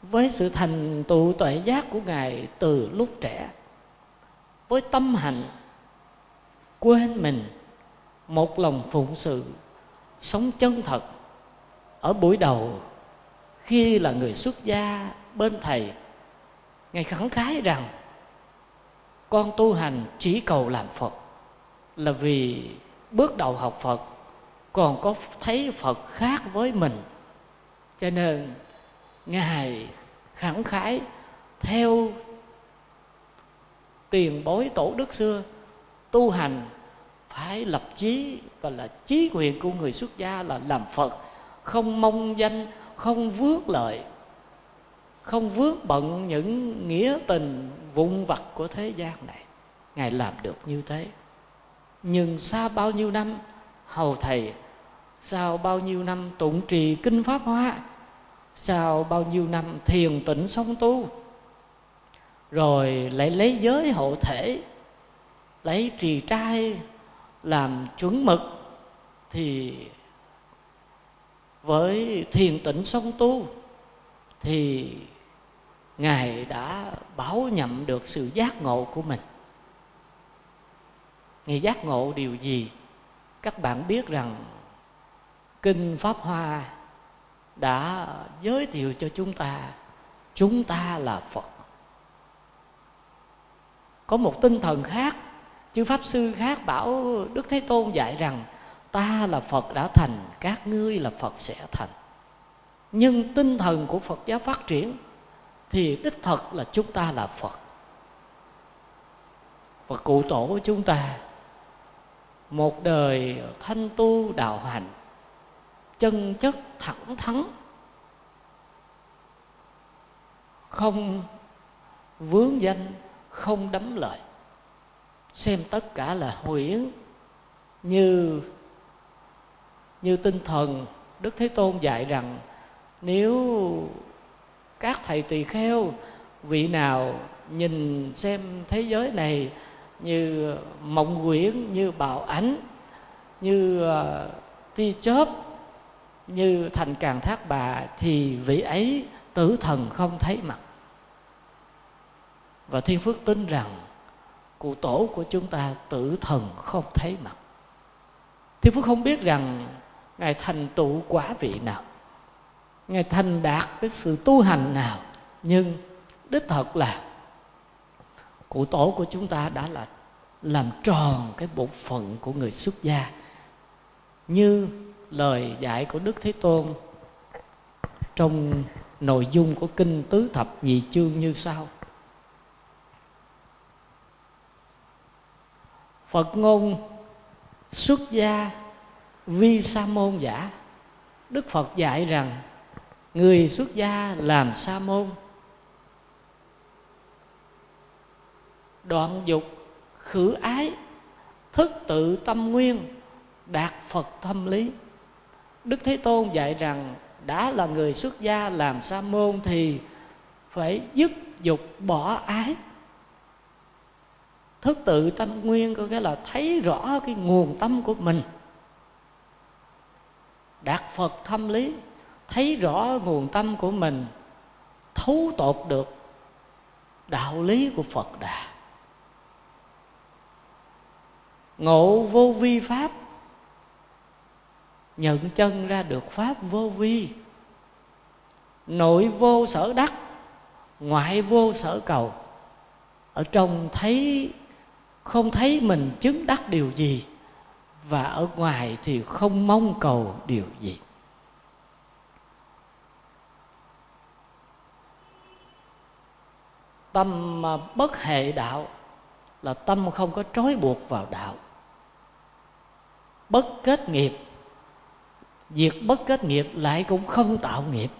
với sự thành tựu tuệ giác của Ngài từ lúc trẻ, với tâm hạnh quên mình, một lòng phụng sự, sống chân thật. Ở buổi đầu khi là người xuất gia bên Thầy, Ngài khẳng khái rằng con tu hành chỉ cầu làm Phật, là vì bước đầu học Phật còn có thấy Phật khác với mình. Cho nên Ngài khẳng khái theo tiền bối tổ đức xưa, tu hành phải lập chí, và là chí nguyện của người xuất gia là làm Phật, không mong danh, không vướng lợi, không vướng bận những nghĩa tình vụn vặt của thế gian này. Ngài làm được như thế. Nhưng sau bao nhiêu năm hầu Thầy, sau bao nhiêu năm tụng trì Kinh Pháp Hoa, sau bao nhiêu năm thiền tịnh song tu, rồi lại lấy giới hộ thể, lấy trì trai làm chuẩn mực, thì với thiền tịnh song tu thì Ngài đã bảo nhậm được sự giác ngộ của mình. Ngài giác ngộ điều gì? Các bạn biết rằng Kinh Pháp Hoa đã giới thiệu cho chúng ta là Phật. Có một tinh thần khác, chư Pháp Sư khác bảo Đức Thế Tôn dạy rằng ta là Phật đã thành, các ngươi là Phật sẽ thành. Nhưng tinh thần của Phật giáo phát triển thì đích thật là chúng ta là Phật. Và cụ tổ chúng ta một đời thanh tu đạo hạnh, chân chất thẳng thắn, không vướng danh, không đắm lợi, xem tất cả là huyễn, như tinh thần Đức Thế Tôn dạy rằng nếu các thầy tỳ kheo vị nào nhìn xem thế giới này như mộng huyễn, như bạo ánh, như tia chớp, như thành Càng Thác Bà, thì vị ấy tử thần không thấy mặt. Và Thiên Phước tin rằng cụ tổ của chúng ta tử thần không thấy mặt. Thiên Phước không biết rằng Ngài thành tựu quả vị nào, Ngài thành đạt cái sự tu hành nào, nhưng đích thật là cụ tổ của chúng ta đã là làm tròn cái bổn phận của người xuất gia, như lời dạy của Đức Thế Tôn trong nội dung của Kinh Tứ Thập Nhị Chương như sau: Phật ngôn xuất gia vi sa môn giả. Đức Phật dạy rằng người xuất gia làm sa môn, đoạn dục khử ái, thức tự tâm nguyên, đạt Phật thâm lý. Đức Thế Tôn dạy rằng đã là người xuất gia làm sa môn thì phải dứt dục bỏ ái. Thức tự tâm nguyên có nghĩa là thấy rõ cái nguồn tâm của mình. Đạt Phật thâm lý, thấy rõ nguồn tâm của mình, thấu tột được đạo lý của Phật Đà. Ngộ vô vi pháp, nhận chân ra được pháp vô vi. Nội vô sở đắc, ngoại vô sở cầu. Ở trong thấy, không thấy mình chứng đắc điều gì, và ở ngoài thì không mong cầu điều gì. Tâm bất hệ đạo là tâm không có trói buộc vào đạo. Bất kết nghiệp, việc bất kết nghiệp lại cũng không tạo nghiệp.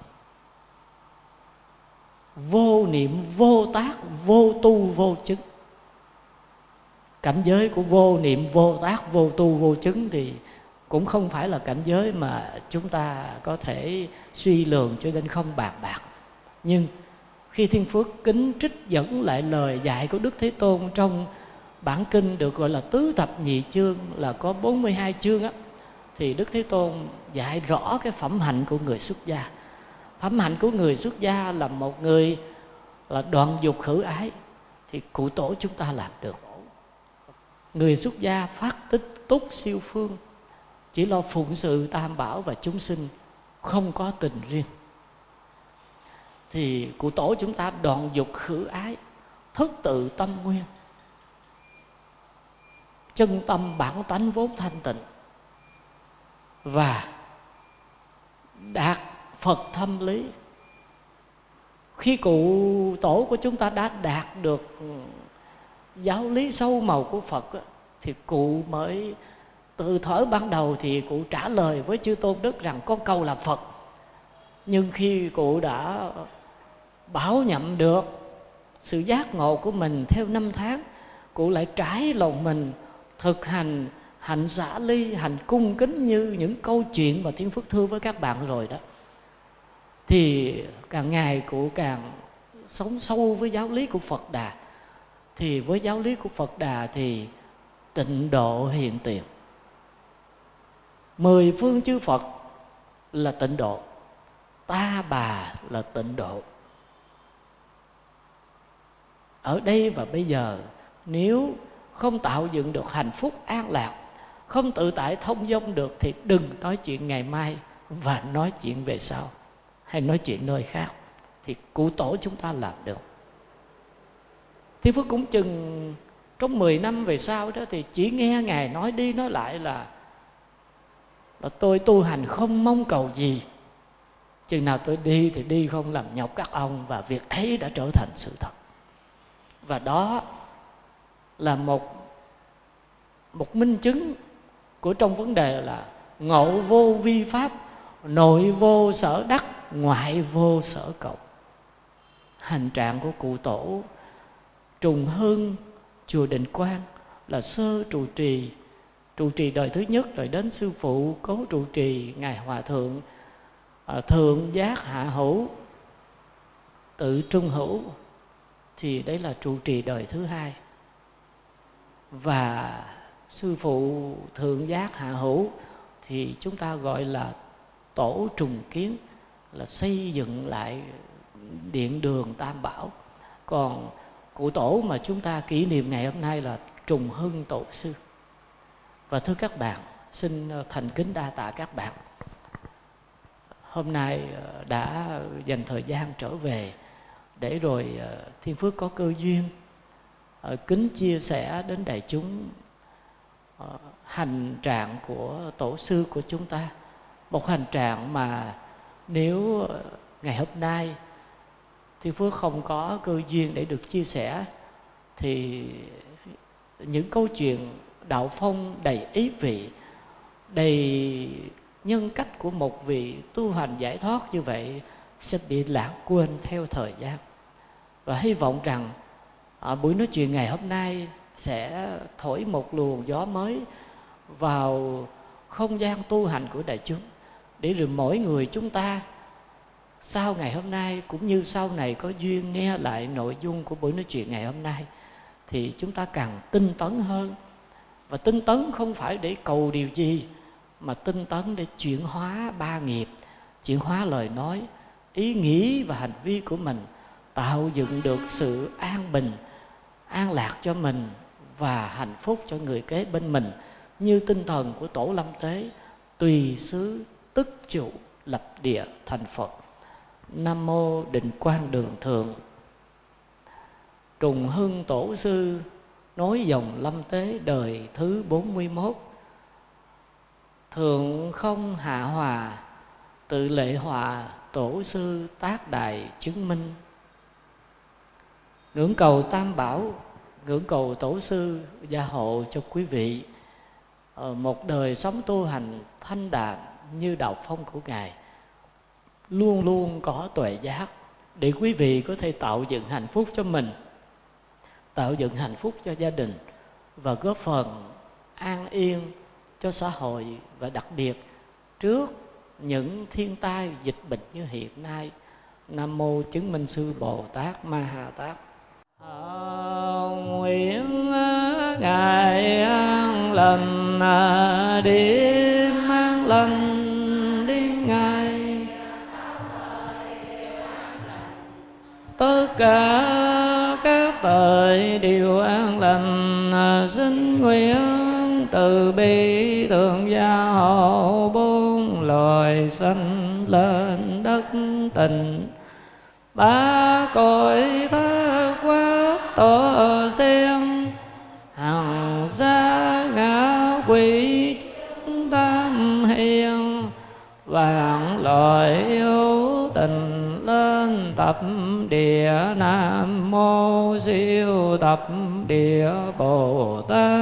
Vô niệm, vô tác, vô tu, vô chứng. Cảnh giới của vô niệm, vô tác, vô tu, vô chứng thì cũng không phải là cảnh giới mà chúng ta có thể suy lường, cho nên không bàn bạc. Nhưng khi Thiên Phước kính trích dẫn lại lời dạy của Đức Thế Tôn trong bản kinh được gọi là Tứ Thập Nhị Chương, là có 42 chương á, thì Đức Thế Tôn dạy rõ cái phẩm hạnh của người xuất gia. Phẩm hạnh của người xuất gia là một người là đoạn dục khử ái, thì cụ tổ chúng ta làm được. Người xuất gia phát tích túc siêu phương, chỉ lo phụng sự tam bảo và chúng sinh, không có tình riêng. Thì cụ tổ chúng ta đoạn dục khử ái, thức tự tâm nguyên, chân tâm bản tánh vốn thanh tịnh, và đạt Phật thâm lý. Khi cụ tổ của chúng ta đã đạt được giáo lý sâu màu của Phật thì cụ mới tự thở ban đầu thì cụ trả lời với chư Tôn Đức rằng con cầu làm Phật. Nhưng khi cụ đã bảo nhậm được sự giác ngộ của mình theo 5 tháng, cụ lại trải lòng mình thực hành hạnh xả ly, hạnh cung kính như những câu chuyện mà Thiên Phước thưa với các bạn rồi đó. Thì càng ngày cụ càng sống sâu với giáo lý của Phật Đà. Thì với giáo lý của Phật Đà thì tịnh độ hiện tiền. 10 phương chư Phật là tịnh độ, Ta Bà là tịnh độ. Ở đây và bây giờ, nếu không tạo dựng được hạnh phúc an lạc, không tự tại thông dong được, thì đừng nói chuyện ngày mai và nói chuyện về sau, hay nói chuyện nơi khác. Thì cụ tổ chúng ta làm được. Thiên Phước cũng chừng trong 10 năm về sau đó thì chỉ nghe Ngài nói đi nói lại là tôi tu hành không mong cầu gì, chừng nào tôi đi thì đi, không làm nhọc các ông. Và việc ấy đã trở thành sự thật. Và đó là một minh chứng của trong vấn đề là ngộ vô vi pháp, nội vô sở đắc, ngoại vô sở cầu. Hành trạng của cụ tổ Trùng Hưng, chùa Định Quang là sơ trụ trì đời thứ nhất, rồi đến sư phụ cố trụ trì Ngài Hòa Thượng Thượng Giác Hạ Hữu, Tự Trung Hữu, thì đấy là trụ trì đời thứ hai. Và sư phụ Thượng Giác Hạ Hữu thì chúng ta gọi là tổ Trùng Kiến, là xây dựng lại điện đường Tam Bảo. Còn cụ tổ mà chúng ta kỷ niệm ngày hôm nay là Trùng Hưng Tổ Sư. Và thưa các bạn, xin thành kính đa tạ các bạn hôm nay đã dành thời gian trở về, để rồi Thiên Phước có cơ duyên kính chia sẻ đến đại chúng hành trạng của tổ sư của chúng ta. Một hành trạng mà nếu ngày hôm nay Thiên Phước không có cơ duyên để được chia sẻ, thì những câu chuyện đạo phong đầy ý vị, đầy nhân cách của một vị tu hành giải thoát như vậy sẽ bị lãng quên theo thời gian. Và hy vọng rằng buổi nói chuyện ngày hôm nay sẽ thổi một luồng gió mới vào không gian tu hành của đại chúng, để rồi mỗi người chúng ta sau ngày hôm nay cũng như sau này có duyên nghe lại nội dung của buổi nói chuyện ngày hôm nay thì chúng ta càng tinh tấn hơn. Và tinh tấn không phải để cầu điều gì, mà tinh tấn để chuyển hóa ba nghiệp, chuyển hóa lời nói, ý nghĩ và hành vi của mình, tạo dựng được sự an bình, an lạc cho mình và hạnh phúc cho người kế bên mình, như tinh thần của Tổ Lâm Tế: tùy xứ tức trụ, lập địa thành Phật. Nam mô Định Quang Đường Thượng. Trùng Hưng Tổ Sư nói dòng Lâm Tế đời thứ 41: Thượng không hạ hòa, tự lệ hòa Tổ Sư tác đại chứng minh. Ngưỡng cầu Tam Bảo, ngưỡng cầu Tổ Sư gia hộ cho quý vị một đời sống tu hành thanh đạm như đạo phong của Ngài, luôn luôn có tuệ giác để quý vị có thể tạo dựng hạnh phúc cho mình, tạo dựng hạnh phúc cho gia đình và góp phần an yên cho xã hội. Và đặc biệt trước những thiên tai dịch bệnh như hiện nay, Nam mô Chứng Minh Sư Bồ Tát Ma Ha Tát. Nguyện Ngài an lành đêm an lành đêm Ngài, tất cả các tội đều an lành. Xin nguyện từ bi thượng gia hộ bốn loài sanh lên đất tình, ba cõi thác quá tổ sen, hằng gia ngã quỷ tam hiền, vạn loại hữu tình lên tập địa. Nam mô Diệu Tập Địa Bồ Tát.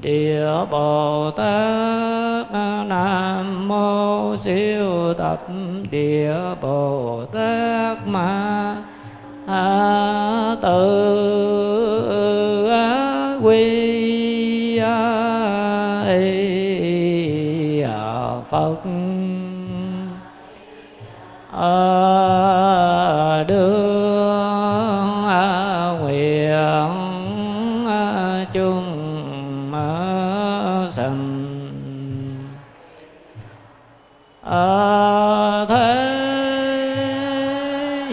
Địa Bồ Tát Nam mô Diệu Tập Địa Bồ Tát Ma Ha Tự Quy Y Phật. Đương nguyện chung thế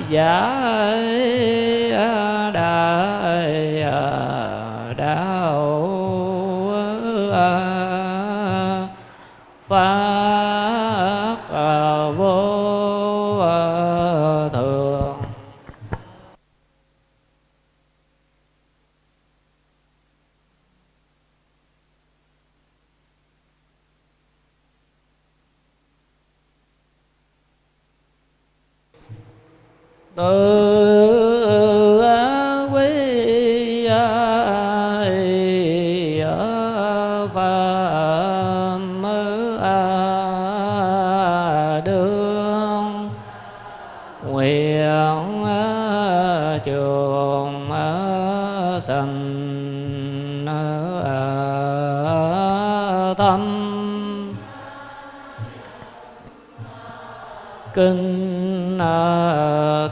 giả đại đạo pháp vô thường. Tự quý Pháp đương nguyện trường sanh tâm. Kinh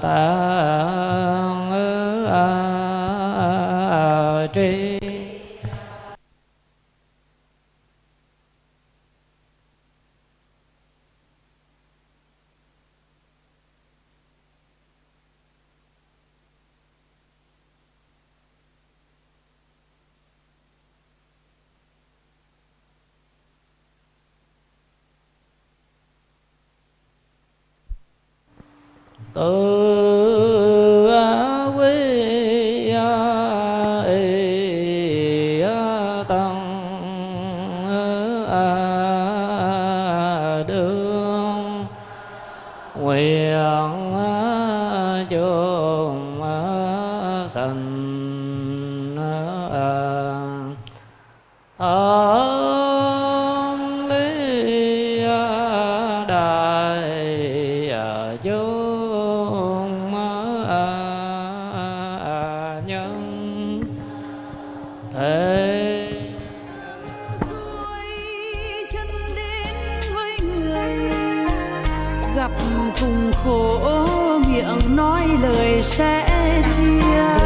Tạng Tri Tự quý y tăng đương nguyện trường sanh nhân thế. gặp cùng khổ miệng nói lời sẽ chia.